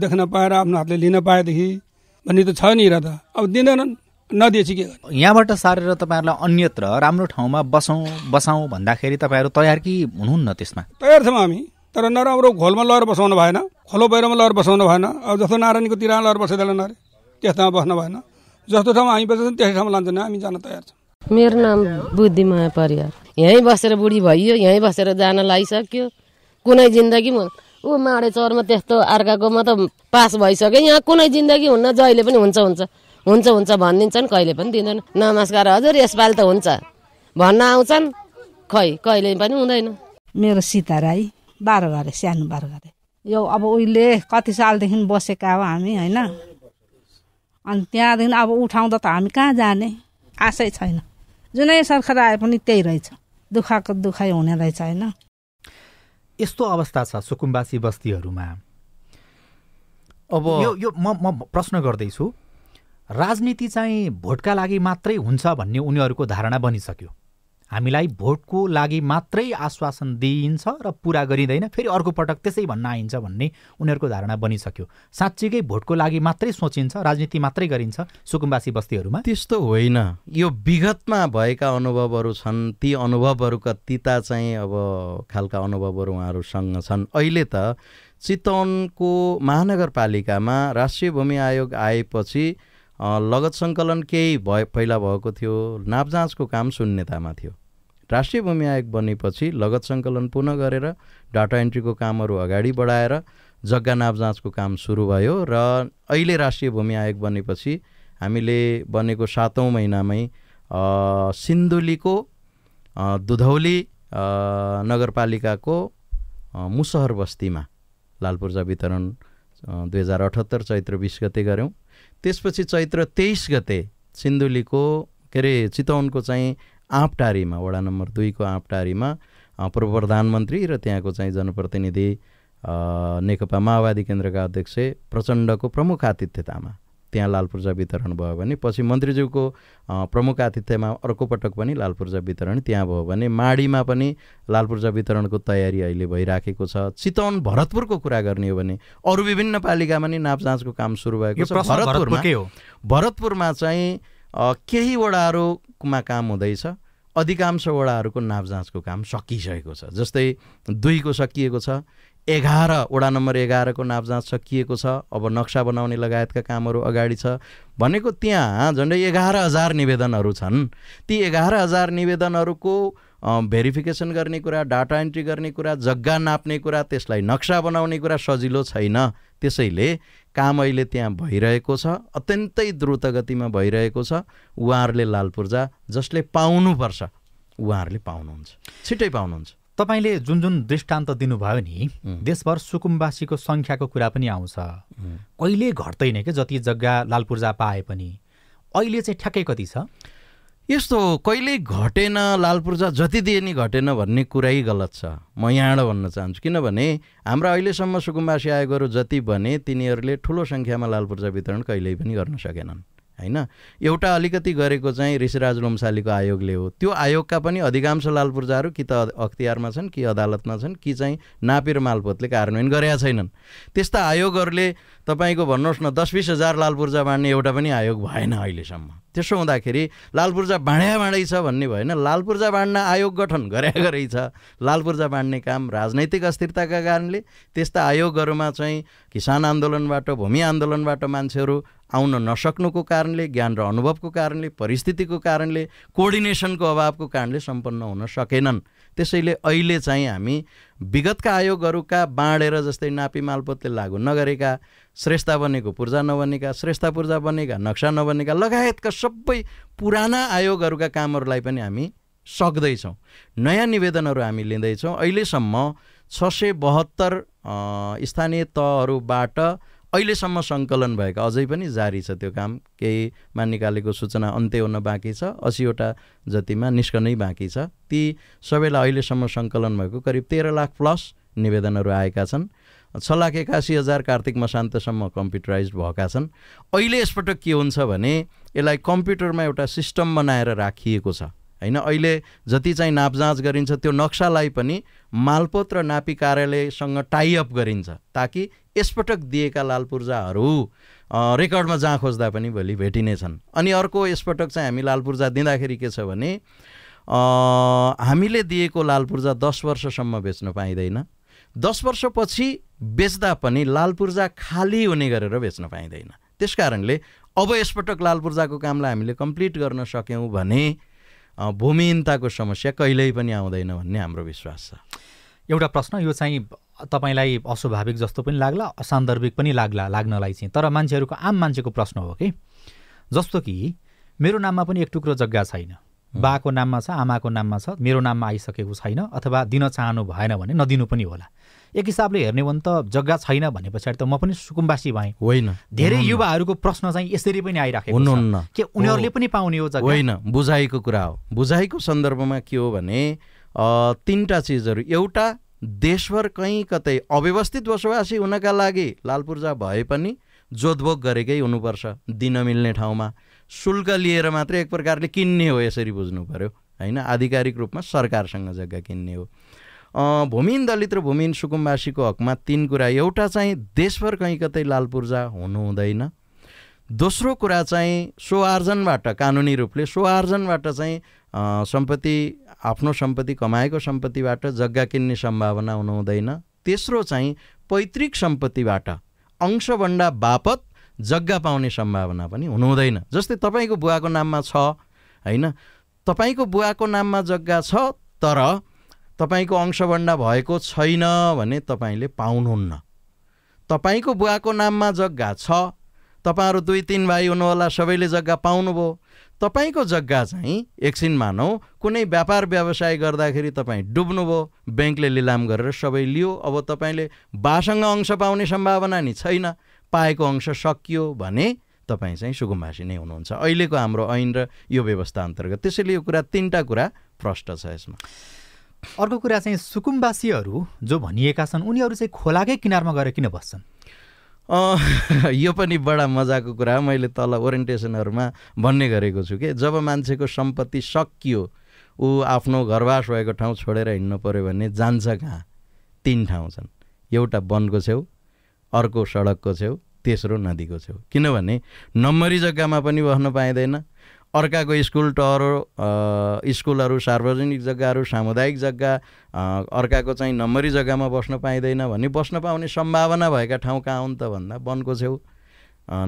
देख्न पाएर आफ्नो हातले लिन पाएदेखि भन्ने त छ नि र। अब दिँदैनन्, नदिएपछि के गर्ने? यहाँबाट सारेर तपाईँहरूलाई अन्यत्र राम्रो ठाउँमा बसाउँ भन्दाखेरि तपाईँहरू तयार कि हुनुहुन्न? त्यसमा तयार छौँ हामी, तर नराम्रो घोलमा लहर बसाउनु भएन, खोलो बहिरोमा लहर बसाउनु भएन। अब जस्तो नारायणको तिरा लहर बसाइदिएन अरे, त्यस्तामा बस्न भएन। जस्तो ठाउँमा हामी बस्छौँ त्यही ठाउँमा लान्छौँ, हामी जान तयार छौँ। मेरो नाम बुद्धिमाया परियार, यहीँ बसेर बुढी भइयो, यहीँ बसेर जान लागिसक्यो। कुनै जिन्दगी ऊ माडे चौरमा त्यस्तो अर्काकोमा त पास भइसक्यो, यहाँ कुनै जिन्दगी हुन्न। जहिले पनि हुन्छ हुन्छ हुन्छ हुन्छ भनिदिन्छन्, कहिले पनि दिँदैन। नमस्कार हजुर, यसपालि त हुन्छ भन्न आउँछन्, खै कहिले पनि हुँदैन। मेरो सीता राई, 12 घरे, सानो 12 घरे। यो अब उहिले कति सालदेखि बसेका हो हामी होइन। अनि त्यहाँदेखि अब उठाउँदा त हामी कहाँ जाने, आशै छैन। जुनै सरकार आए पनि त्यही रहेछ, दुःखको दुःखै हुने रहेछ होइन। यस्तो अवस्था छ सुकुम्बासी बस्तीहरूमा। अब यो म प्रश्न गर्दैछु, राजनीति चाहिँ भोटका लागि मात्रै हुन्छ भन्ने उनीहरूको धारणा बनिसक्यो। हामीलाई भोटको लागि मात्रै आश्वासन दिइन्छ र पुरा गरिँदैन, फेरि अर्को पटक त्यसै भन्न आइन्छ भन्ने उनीहरूको धारणा बनिसक्यो। साँच्चीकै भोटको लागि मात्रै सोचिन्छ, राजनीति मात्रै गरिन्छ सुकुम्बासी बस्तीहरूमा? त्यस्तो होइन। यो विगतमा भएका अनुभवहरू छन्, ती अनुभवहरूका तीता चाहिँ अब खालका अनुभवहरू उहाँहरूसँग छन्। अहिले त चितवनको महानगरपालिकामा राष्ट्रिय भूमि आयोग आएपछि लगत सङ्कलन केही भए पहिला भएको थियो, नापजाँचको काम शून्यतामा थियो। राष्ट्रिय भूमि आयोग बनेपछि लगत सङ्कलन पुनः गरेर डाटा एन्ट्रीको कामहरू अगाडि बढाएर जग्गा नापजाँचको काम सुरु भयो। र अहिले राष्ट्रिय भूमि आयोग बनेपछि हामीले बनेको 7औं महिनामै सिन्धुलीको दुधौली नगरपालिकाको मुसहर बस्तीमा लालपुर्जा वितरण 2078 चैत्र 20 गते गऱ्यौँ। त्यसपछि चैत्र 23 गते सिन्धुलीको के अरे चितवनको चाहिँ आँपटारीमा वडा नम्बर 2 को आँपटारीमा पूर्व प्रधानमन्त्री र त्यहाँको चाहिँ जनप्रतिनिधि नेकपा माओवादी केन्द्रका अध्यक्ष प्रचण्डको प्रमुख आतिथ्यतामा त्यहाँ लालपूर्जा वितरण भयो भने पछि मन्त्रीज्यूको प्रमुख आतिथ्यमा अर्को पटक पनि लालपूर्जा वितरण त्यहाँ भयो भने माडीमा पनि लालपूर्जा वितरणको तयारी अहिले भइराखेको छ। चितवन भरतपुरको कुरा गर्ने हो भने अरु विभिन्न पालिकामा नि नापजाँचको काम सुरु भएको छ। भरतपुरमा चाहिँ केही वडाहरुमा काम हुँदैछ, अधिकांश वडाहरुको नापजाँचको काम सकिसकेको छ। जस्तै २ को सकिएको छ, 11 वडा नम्बर 11 को नापजाँच सकिएको छ, अब नक्सा बनाउने लगायतका कामहरू अगाडि छ। भनेको त्यहाँ झन्डै 11000 निवेदनहरू छन्, ती 11000 निवेदनहरूको भेरिफिकेसन गर्ने कुरा, डाटा एन्ट्री गर्ने कुरा, जग्गा नाप्ने कुरा, त्यसलाई नक्सा बनाउने कुरा सजिलो छैन। त्यसैले काम अहिले त्यहाँ भइरहेको छ, अत्यन्तै द्रुत गतिमा भइरहेको छ। उहाँहरूले लालपूर्जा जसले पाउनुपर्छ उहाँहरूले पाउनुहुन्छ, छिटै पाउनुहुन्छ। तपाईले जुन दृष्टान्त दिनुभयो नि, देशभर सुकुम्बासीको संख्याको कुरा पनि आउँछ, कहिले घट्दैन के जति जग्गा लालपूर्जा पाए पनि। अहिले चाहिँ ठ्याक्कै कति छ? यस्तो कहिले घटेन लालपूर्जा, जति दिए नि घटेन भन्ने कुरै गलत छ, म यहाँ भन्न चाहन्छु। किनभने हाम्रा अहिलेसम्म सुकुम्बासी आयोगहरू जति भने तिनीहरूले ठूलो संख्यामा लालपूर्जा वितरण कहिल्यै पनि गर्न सकेनन्, हैन। एउटा अलिकति गरेको चाहिँ ऋषिराज लोमसालीको आयोगले हो, त्यो आयोगका पनि अधिकांश लालपूर्जाहरू कि त अख्तियारमा छन् कि अदालतमा छन् कि चाहिँ नापिर मालपोतले कार्यान्वयन गरेका छैनन्। त्यस्ता आयोगहरूले तपाईको भन्नुहोस् न 10-20 हजार लालपूर्जा बाँड्ने एउटा पनि आयोग भएन अहिलेसम्म। त्यसो हुँदाखेरि लालपूर्जा बाँडै छ भन्ने भएन, लालपूर्जा बाँड्न आयोग गठन गरे छ। लालपूर्जा बाँड्ने काम राजनैतिक अस्थिरताका कारणले त्यस्ता आयोगहरूमा चाहिँ किसान आन्दोलनबाट, भूमि आन्दोलनबाट मान्छेहरू आउन नसक्नुको कारणले, ज्ञान र अनुभवको कारणले, परिस्थितिको कारणले, कोर्डिनेसनको अभावको कारणले सम्पन्न हुन सकेनन्। त्यसैले अहिले चाहिँ हामी विगतका आयोगहरूका बाँडेर जस्तै नापी मालपोतले लागू नगरेका, श्रेष्ठता बनेको पूर्जा नबनेका, श्रेष्ठता पूर्जा बनेका, नक्सा नबनेका लगायतका सबै पुराना आयोगहरूका कामहरूलाई पनि हामी सक्दैछौँ। नयाँ निवेदनहरू हामी लिँदैछौँ। अहिलेसम्म 672 स्थानीय तहहरूबाट अहिलेसम्म संकलन भएका, अझै पनि जारी छ त्यो काम, केहीमा निकालेको सूचना अन्त्य हुन बाँकी छ, 80 वटा जतिमा निस्कनै बाँकी छ। ती सबैलाई अहिलेसम्म संकलन भएको करिब 13 लाख प्लस निवेदनहरू आएका छन्। 6,81,000 कार्तिक मसान्तसम्म कम्प्युटराइज भएका छन्। अहिले यसपटक के हुन्छ भने यसलाई कम्प्युटरमा एउटा सिस्टम बनाएर राखिएको छ, हैन। अहिले जति चाहिँ नापजाँच गरिन्छ त्यो नक्सालाई पनि मालपोत र नापी कार्यालयसँग टाइअप गरिन्छ, ताकि यसपटक दिएका लालपूर्जाहरू रेकर्डमा जहाँ खोज्दा पनि भोलि भेटिनेछन्। अनि अर्को यसपटक चाहिँ हामी लालपूर्जा दिँदाखेरि के छ भने हामीले दिएको लालपूर्जा 10 वर्षसम्म बेच्न पाइँदैन, 10 वर्षपछि बेच्दा पनि लालपूर्जा खाली हुने गरेर बेच्न पाइँदैन। त्यसकारणले अब यसपटक लालपूर्जाको कामलाई हामीले कम्प्लिट गर्न सक्यौँ भने भूमिहीनताको समस्या कहिल्यै पनि आउँदैन भन्ने हाम्रो विश्वास छ। एउटा प्रश्न, यो चाहिँ तपाईलाई अस्वाभाविक जस्तो पनि लाग्ला, असान्दर्भिक पनि लाग्नलाई चाहिँ, तर मान्छेहरूको, आम मान्छेको प्रश्न हो कि, जस्तो कि मेरो नाममा पनि एक टुक्रो जग्गा छैन, बाको नाममा छ, आमाको नाममा छ, मेरो नाममा आइसकेको छैन, अथवा दिन चाहनु भएन भने नदिनु पनि होला। एक हिसाबले हेर्ने हो भने त जग्गा छैन भने पछाडि त म पनि सुकुम्बासी भएँ, होइन। धेरै युवाहरूको प्रश्न चाहिँ यसरी पनि आइराखेको छ के उनीहरूले पनि पाउने हो जग्गा? होइन, बुझाइको कुरा हो। बुझाइको सन्दर्भमा के हो भने 3टा चीजहरू, एउटा देशभर कहीँ कतै अव्यवस्थित बसोबासी हुनका लागि लालपूर्जा भए पनि जोधभोग गरेकै हुनुपर्छ, दिन मिल्ने ठाउँमा शुल्क लिएर मात्रै एक प्रकारले किन्ने हो, यसरी बुझ्नु पर्यो, हैन। आधिकारिक रूपमा सरकारसँग जग्गा किन्ने हो। भूमिहीन दलित र भूमिहीन सुकुम्बासीको हकमा 3 कुरा, एउटा चाहिँ देशभर कहीँ कतै लालपूर्जा हुनु हुँदैन, दोस्रो कुरा चाहिँ स्वआर्जनबाट, कानुनी रूपले स्वआर्जनबाट चाहिँ सम्पत्ति, आफ्नो सम्पत्ति, कमाएको सम्पत्तिबाट जग्गा किन्ने सम्भावना हुनु हुँदैन, तेस्रो चाहिँ पैतृक सम्पत्तिबाट अंशभन्दा बापत जग्गा पाउने सम्भावना पनि हुनु हुँदैन। जस्तै तपाईको बुवाको नाममा छ, हैन, तपाईको बुवाको नाममा जग्गा छ तर तपाईको अंशभन्दा भएको छैन भने तपाईले पाउनुहुन्न। तपाईको बुवाको नाममा जग्गा छ, तपाईहरू 2-3 भाइ हुनुहोला, सबैले जग्गा पाउनुभयो, तपाईको जग्गा चाहिँ एकछिन मानौ कुनै व्यापार व्यवसाय गर्दाखेरि तपाईँ डुब्नुभयो, बैंकले लिलाम गरेर सबै लियो, अब तपाईले बासँग अंश पाउने सम्भावना नि छैन, पाएको अंश सकियो भने तपाईँ चाहिँ सुकुम्बासी नै हुनुहुन्छ, अहिलेको हाम्रो ऐन र यो व्यवस्था अन्तर्गत। त्यसैले यो कुरा 3टा कुरा प्रष्ट छ यसमा। अर्को कुरा चाहिँ सुकुम्बासीहरू जो भनिएका छन् उनीहरू चाहिँ खोलाकै किनारमा गएर किन बस्छन्? यो पनि बडा मजाको कुरा। मैले तल ओरिएन्टेसनहरुमा भन्ने गरेको छु के जब मान्छेको सम्पत्ति सकियो ऊ आफ्नो घरवास भएको ठाउँ छोडेर हिड्नु पर्यो भने जान्छ कहाँ? तीन ठाउँ छन्, एउटा वनको छेउ, अर्को सडकको छेउ, तेस्रो नदीको छेउ। किनभने नम्बरी जग्गामा पनि बस्न पाइदैन, अर्काको स्कुल टहरो, स्कुलहरु, सार्वजनिक जग्गाहरु, सामुदायिक जग्गा, अर्काको चाहिँ नम्बरी जग्गामा बस्न पाइदैन भने बस्न पाउने सम्भावना भएका ठाउँ कहाँ हुन् त भन्दा वनको छेउ,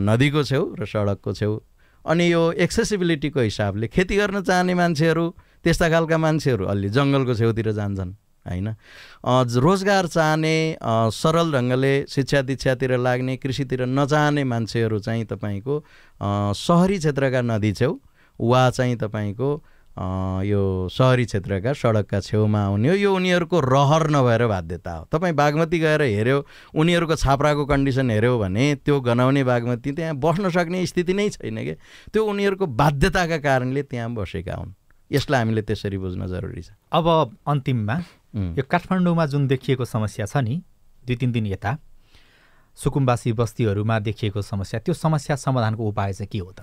नदीको छेउ र सडकको छेउ। अनि यो एक्सेसिबिलिटीको हिसाबले खेती गर्न चाहने मान्छेहरु, त्यस्ता खालका मान्छेहरु अलि जंगलको छेउतिर जान्छन् हैन। रोजगार चाहने, सरल ढंगले शिक्षा दीक्षातिर लाग्ने, कृषितिर नचाहने मान्छेहरु चाहिँ तपाईको शहरी क्षेत्रका नदी छेउ वा चाहिँ तपाईको यो शहरी क्षेत्रका सडकका छेउमा आउने। यो उनीहरुको रहर नभएर बाध्यता हो। तपाई बागमती गएर हेर्यो, उनीहरुको छाप्राको कन्डिसन हेर्यो भने त्यो गनाउने बागमती त्यहाँ बस्न सक्ने स्थिति नै छैन के। त्यो उनीहरुको बाध्यताका कारणले त्यहाँ बसेका हुन्। यसलाई हामीले त्यसरी बुझ्न जरुरी छ। अब अन्तिममा यो काठमाडौँमा जुन देखिएको समस्या छ नि, दुई तीन दिन यता सुकुम्बासी बस्तीहरुमा देखिएको समस्या, त्यो समस्या समाधानको उपाय चाहिँ के हो त?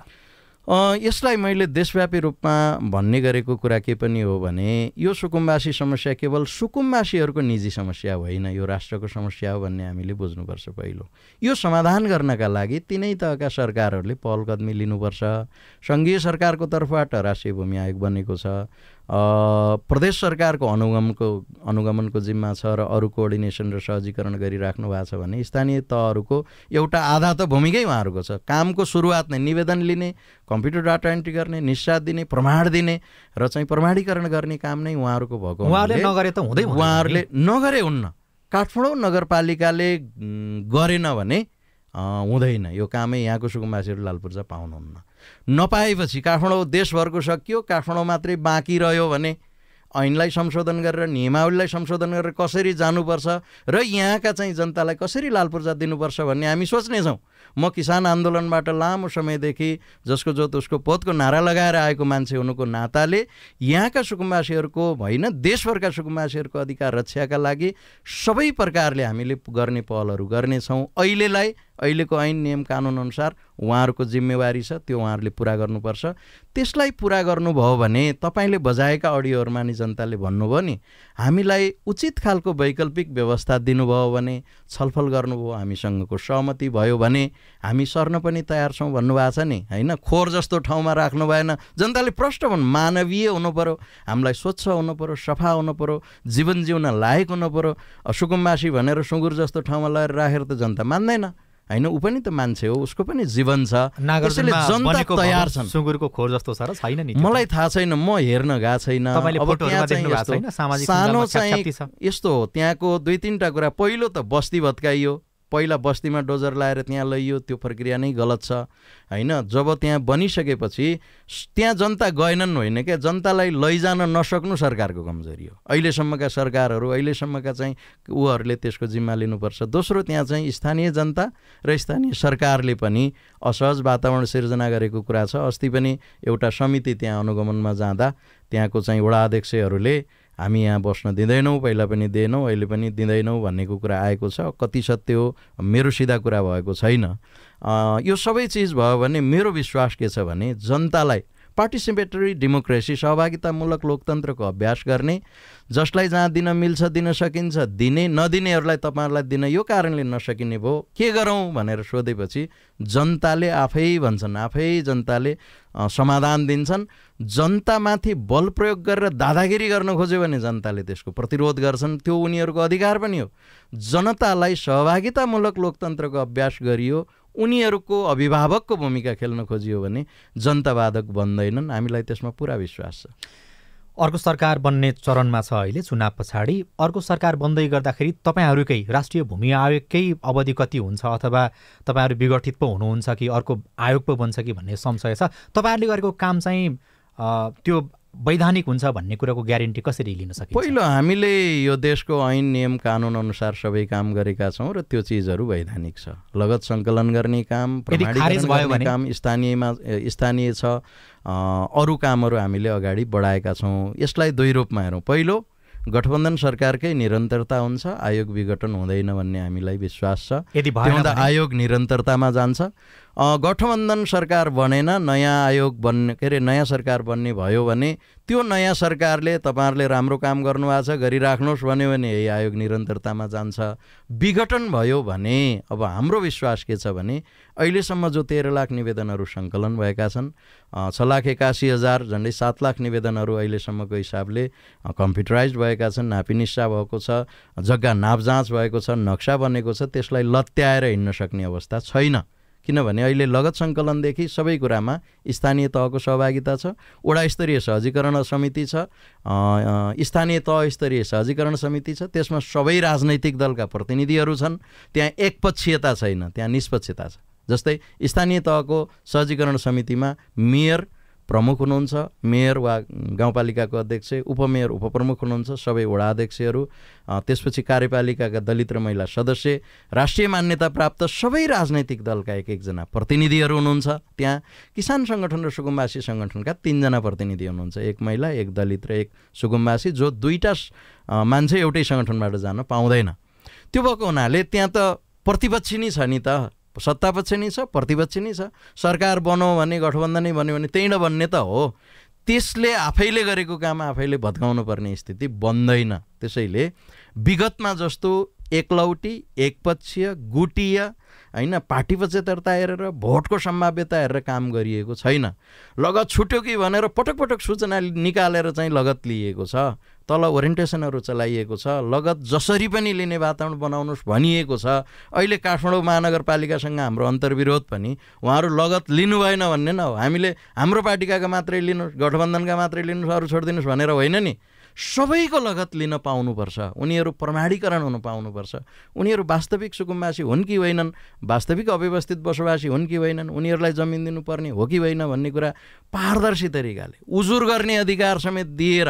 यसलाई मैले देशव्यापी रूपमा भन्ने गरेको कुरा के पनि हो भने यो सुकुम्बासी समस्या केवल सुकुम्बासीहरुको निजी समस्या होइन, यो राष्ट्रको समस्या हो भन्ने हामीले बुझ्नुपर्छ पहिलो। यो समाधान गर्नका लागि तीनै तहका सरकारहरुले पहलकदमी लिनुपर्छ। संघीय सरकारको तर्फबाट राष्ट्रिय भूमि आयोग बनेको छ, प्रदेश सरकारको अनुगमनको जिम्मा छ र अरु कोअर्डिनेसन र सहजीकरण गरिराख्नु भएको छ भने स्थानीय तहहरुको एउटा आधा त भूमिकै उहाँहरुको छ। कामको सुरुवात नै निवेदन लिने, कम्प्युटर डाटा एन्ट्री गर्ने, निस्साद दिने, प्रमाण दिने र चाहिँ प्रमाणीकरण गर्ने काम नै उहाँहरुको भएको। उहाँहरुले नगरे त हुँदैन, उहाँहरुले नगरे हुन्न। काठमाडौँ नगरपालिकाले गरेन भने हुँदैन यो कामै। यहाँको सुकुम्बासीहरु लालपुर्जा पाउनुहुन्न। नपाएपछि काठमाडौँ देशभरको सकियो, काठमाडौँ मात्रै बाँकी रह्यो भने ऐनलाई संशोधन गरेर, नियमावलीलाई संशोधन गरेर कसरी जानुपर्छ र यहाँका चाहिँ जनतालाई कसरी लालपुर्जा दिनुपर्छ भन्ने हामी सोच्नेछौँ। म किसान आन्दोलनबाट लामो समयदेखि जसको जोत उसको पोतको नारा लगाएर आएको मान्छे हुनुको नाताले यहाँका सुकुम्बासीहरुको होइन देशभरका सुकुम्बासीहरुको अधिकार रक्षाका लागि सबै प्रकारले हामीले गर्ने पहलहरू गर्नेछौँ। अहिलेलाई अहिलेको ऐन नियम कानुन अनुसार उहाँहरुको जिम्मेवारी छ, त्यो उहाँहरुले पूरा गर्नुपर्छ। त्यसलाई पूरा गर्नुभयो भने तपाईले बजाएका अडियोहरुमा नि जनताले भन्नुभयो नि हामीलाई उचित खालको वैकल्पिक व्यवस्था दिनुभयो भने, छलफल गर्नुभयो, हामीसँगको सहमति भयो भने हामी सर्न पनि तयार छौं भन्नुभएको छ नि हैन। खोर जस्तो ठाउँमा राख्नु भएन। जनताले प्रश्न भन्, मानवीय हुनु पर्यो, हामीलाई स्वच्छ हुनु पर्यो, सफा हुनु पर्यो, जीवन जिउन लायक हुनु पर्यो। सुकुम्बासी भनेर सुँगुर जस्तो ठाउँमा लगेर राखेर त जनता मान्दैन हैन। ऊ पनि त मान्छे हो, उसको पनि जीवन छ। त्यसैले जनता तयार छन्। सुँगुरको खोर जस्तो सारा छैन नि, मलाई थाहा छैन, म हेर्न गएको छैन। अब त्यहाँ चाहिँ सानो चाहिँ यस्तो हो, त्यहाँको दुई तीनटा कुरा। पहिलो त बस्ती भत्काइयो, पहिला बस्तीमा डोजर लाएर त्यहाँ लइयो, त्यो प्रक्रिया नै गलत छ हैन। जब त्यहाँ बनिसकेपछि त्यहाँ जनता गएनन् होइन के, जनतालाई लैजान नसक्नु सरकारको कमजोरी हो। अहिलेसम्मका सरकारहरू, अहिलेसम्मका चाहिँ उहरूले त्यसको जिम्मा लिनुपर्छ। दोस्रो, त्यहाँ चाहिँ स्थानीय जनता र स्थानीय सरकारले पनि असहज वातावरण सिर्जना गरेको कुरा छ। अस्ति पनि एउटा समिति त्यहाँ अनुगमनमा जाँदा त्यहाँको चाहिँ वडा अध्यक्षहरूले हामी यहाँ बस्न दिँदैनौं, पहिला पनि दिएनौं, अहिले पनि दिँदैनौं भन्नेको कुरा आएको छ। कति सत्य हो मेरो सिधा कुरा भएको छैन। यो सबै चीज भयो भने मेरो विश्वास के छ भने जनतालाई पार्टिसिपेटरी डेमोक्रेसी, सहभागितामूलक लोकतन्त्रको अभ्यास गर्ने, जसलाई जहाँ दिन मिल्छ दिन सकिन्छ दिने, नदिनेहरुलाई तपाईहरुलाई दिन यो कारणले नसकिने भो के गरौं भनेर सोधेपछि जनताले आफै भन्छन्, आफै जनताले समाधान दिन्छन्। जनतामाथि बल प्रयोग गरेर दादागिरी गर्न खोज्यो भने जनताले त्यसको प्रतिरोध गर्छन्, त्यो उनीहरुको अधिकार पनि हो। जनतालाई सहभागितामूलक लोकतन्त्रको अभ्यास गरियो, उनीहरुको अभिभावकको भूमिका खेल्न खोजियो भने जनतावादक बन्दैनन्। हामीलाई त्यसमा पूरा विश्वास छ। अर्को सरकार बन्ने चरणमा छ अहिले, चुनाव पछाडि अर्को सरकार बन्दै गर्दाखेरि तपाईहरुकै राष्ट्रिय भूमि आयोगकै अवधि कति हुन्छ, अथवा तपाईहरु विघटित पो हुनुहुन्छ कि अर्को आयोग पो बन्छ कि भन्ने संशय छ। तपाईहरुले गरेको काम चाहिँ त्यो वैधानिक हुन्छ भन्ने कुराको ग्यारेन्टी कसरी लिन सकिन्छ? पहिलो, हामीले यो देशको ऐन नियम कानुन अनुसार सबै काम गरेका छौं र त्यो चीजहरु वैधानिक छ। लगत संकलन गर्ने काम, प्रमाणीकरण गर्ने काम स्थानीयमा स्थानीय छ। अरु कामहरु हामीले अगाडि बढाएका छौं। यसलाई दुई रूपमा हेरौं। पहिलो, गठबन्धन सरकारकै निरन्तरता हुन्छ, आयोग विघटन हुँदैन भन्ने हामीलाई विश्वास छ। त्यसैले आयोग निरन्तरतामा जान्छ। गठबन्धन सरकार बनेन, नयाँ आयोग बन्ने के अरे नयाँ सरकार बन्ने भयो भने त्यो नयाँ सरकारले तपाईहरुले राम्रो काम गर्नुभएको छ गरिराख्नुस् भन्यो भने यही आयोग निरन्तरतामा जान्छ। विघटन भयो भने अब हाम्रो विश्वास के छ भने अहिलेसम्म जो 13 लाख निवेदनहरू संकलन भएका छन्, 6,81,000 झन्डै 7 लाख निवेदनहरू अहिलेसम्मको हिसाबले कम्प्युटराइज भएका छन्। नापिनिस्सा भएको छ, जग्गा नापजाँच भएको छ, नक्सा बनेको छ, त्यसलाई लत्याएर हिन्न सक्ने अवस्था छैन। किनभने अहिले लगत संकलन देखि सबै कुरामा स्थानीय तहको सहभागिता छ। वडा स्तरीय सहजीकरण समिति छ, स्थानीय तह स्तरीय सहजीकरण समिति छ, त्यसमा सबै राजनैतिक दलका प्रतिनिधिहरू छन्। त्यहाँ एकपक्षीयता छैन, त्यहाँ निष्पक्षता छ। जस्तै स्थानीय तहको सहजीकरण समितिमा मेयर प्रमुख हुनुहुन्छ, मेयर वा गाउँपालिकाको अध्यक्ष, उपमेयर उपप्रमुख हुनुहुन्छ, सबै वडा अध्यक्षहरू, त्यसपछि कार्यपालिकाका दलित र महिला सदस्य, राष्ट्रिय मान्यता प्राप्त सबै राजनैतिक दलका एक जना प्रतिनिधिहरू हुनुहुन्छ। त्यहाँ किसान संगठन र सुकुम्बासी संगठनका 3 जना प्रतिनिधि हुनुहुन्छ, एक महिला, एक दलित र एक सुकुम्बासी, जो दुईटा मान्छे एउटै संगठनबाट जान पाउँदैन। त्यो भएको हुनाले त्यहाँ त प्रतिपक्ष नै छ नि, त सत्तापक्ष नै छ, प्रतिपक्ष नै छ। सरकार बनो भने, गठबन्धनै बन्यो भने त्यही नबन्ने त हो। त्यसले आफैले गरेको काम आफैले भत्काउनु पर्ने स्थिति बन्दैन। त्यसैले विगतमा जस्तो एकलौटी, एकपक्षीय, गुटीय हैन, पार्टीपक्षतरता हेरेर, भोटको सम्भाव्यता हेरेर काम गरिएको छैन। लगत छुट्यो कि भनेर पटक पटक सूचना निकालेर चाहिँ लगत लिएको छ, तल ओरिएन्टेसनहरू चलाइएको छ, लगत जसरी पनि लिने वातावरण बनाउनुस् भनिएको छ। अहिले काठमाडौँ महानगरपालिकासँग हाम्रो अन्तर्विरोध पनि उहाँहरू लगत लिनु भएन भन्ने न हो। हामीले हाम्रो पार्टीका मात्रै लिनुहोस्, गठबन्धनका मात्रै लिनुहोस्, अरू छोडिदिनुहोस् भनेर होइन नि, सबैको लगत लिन पाउनुपर्छ, उनीहरू प्रमाणीकरण हुन पाउनुपर्छ। उनीहरू वास्तविक सुकुम्बासी हुन् कि होइनन्, वास्तविक अव्यवस्थित बसोबासी हुन् कि होइनन्, उनीहरूलाई जमिन दिनुपर्ने हो कि होइन भन्ने कुरा पारदर्शी तरिकाले उजुर गर्ने अधिकार समेत दिएर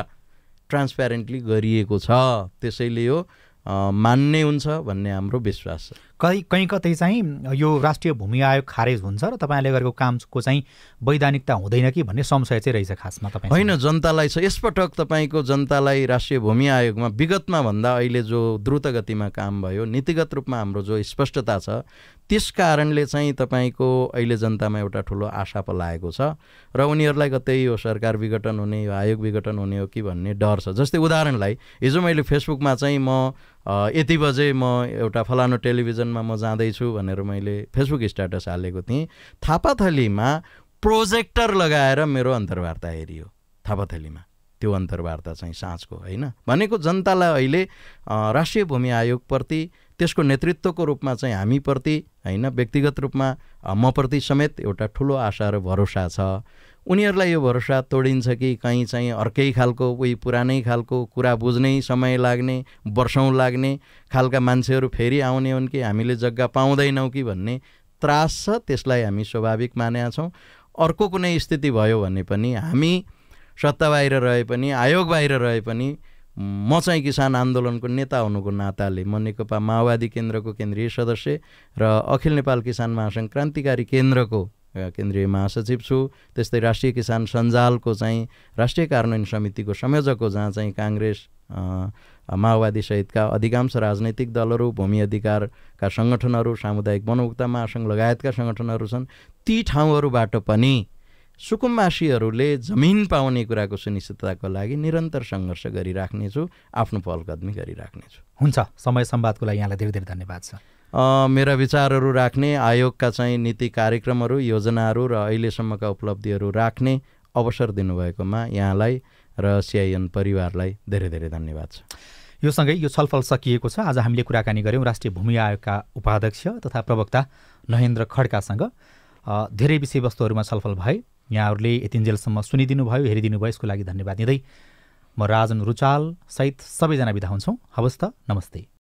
ट्रान्सप्यारेन्टली गरिएको छ। त्यसैले यो मान्ने हुन्छ भन्ने हाम्रो विश्वास छ। कहीँ कतै चाहिँ यो राष्ट्रिय भूमि आयोग खारेज हुन्छ र तपाईँले गरेको कामको चाहिँ वैधानिकता हुँदैन कि भन्ने संशय चाहिँ रहेछ खासमा तपाईँ? होइन, जनतालाई छ। यसपटक तपाईँको जनतालाई राष्ट्रिय भूमि आयोगमा विगतमा भन्दा अहिले जो द्रुत गतिमा काम भयो, नीतिगत रूपमा हाम्रो जो स्पष्टता छ, त्यस कारणले चाहिँ तपाईँको अहिले जनतामा एउटा ठुलो आशा पलाएको छ र उनीहरूलाई कतै यो सरकार विघटन हुने, यो आयोग विघटन हुने हो कि भन्ने डर छ। जस्तै उदाहरणलाई हिजो मैले फेसबुकमा चाहिँ म यति बजे म एउटा फलानो टेलिभिजनमा म जाँदैछु भनेर मैले फेसबुक स्ट्याटस हालेको थिएँ। थापाथलीमा प्रोजेक्टर लगाएर मेरो अन्तर्वार्ता हेरियो। थापाथलीमा त्यो अन्तर्वार्ता चाहिँ साँचको होइन भनेको जनतालाई अहिले राष्ट्रिय भूमि आयोगप्रति, त्यसको नेतृत्वको रूपमा चाहिँ हामीप्रति हैन, व्यक्तिगत रूपमा मप्रति समेत एउटा ठुलो आशा र भरोसा छ। उनीहरूलाई यो भरोसा तोडिन्छ कि कहीँ चाहिँ अर्कै खालको, उही पुरानै खालको, कुरा बुझ्नै समय लाग्ने, वर्षौँ लाग्ने खालका मान्छेहरू फेरि आउने हुन् कि हामीले जग्गा पाउँदैनौँ कि भन्ने त्रास छ। त्यसलाई हामी स्वाभाविक मानेका छौँ। अर्को कुनै स्थिति भयो भने पनि हामी सत्ता बाहिर रहे पनि, आयोग बाहिर रहे पनि, म चाहिँ किसान आन्दोलनको नेता हुनुको नाताले म नेकपा माओवादी केन्द्रको केन्द्रीय सदस्य र अखिल नेपाल किसान महासङ्घ क्रान्तिकारी केन्द्रको केन्द्रीय महासचिव छु। त्यस्तै राष्ट्रिय किसान सञ्जालको चाहिँ राष्ट्रिय कार्यान्वयन समितिको संयोजक हो, जहाँ चाहिँ काङ्ग्रेस, माओवादी सहितका अधिकांश राजनैतिक दलहरू, भूमि अधिकारका सङ्गठनहरू, सामुदायिक वनभोक्ता महासङ्घ लगायतका सङ्गठनहरू छन्। ती ठाउँहरूबाट पनि सुकुम्बासीहरूले जमिन पाउने कुराको सुनिश्चितताको लागि निरन्तर सङ्घर्ष गरिराख्नेछु, आफ्नो पहलकदमी गरिराख्नेछु। हुन्छ, समय संवादको लागि यहाँलाई धेरै धेरै धन्यवाद छ। मेरा विचारहरू राख्ने, आयोगका चाहिँ नीति, कार्यक्रमहरू, योजनाहरू र अहिलेसम्मका उपलब्धिहरू राख्ने अवसर दिनुभएकोमा यहाँलाई र CIN परिवारलाई धेरै धेरै धन्यवाद छ। यो सँगै यो छलफल सकिएको छ। आज हामीले कुराकानी गऱ्यौँ राष्ट्रिय भूमि आयोगका उपाध्यक्ष तथा प्रवक्ता नहेन्द्र खड्कासँग। धेरै विषयवस्तुहरूमा छलफल भए। यहाँहरूले यतिन्जेलसम्म सुनिदिनु भयो, हेरिदिनु भयो, यसको लागि धन्यवाद दिँदै म राजन रुचाल सहित सबैजना बिदा हुन्छौँ। हवस् त, नमस्ते।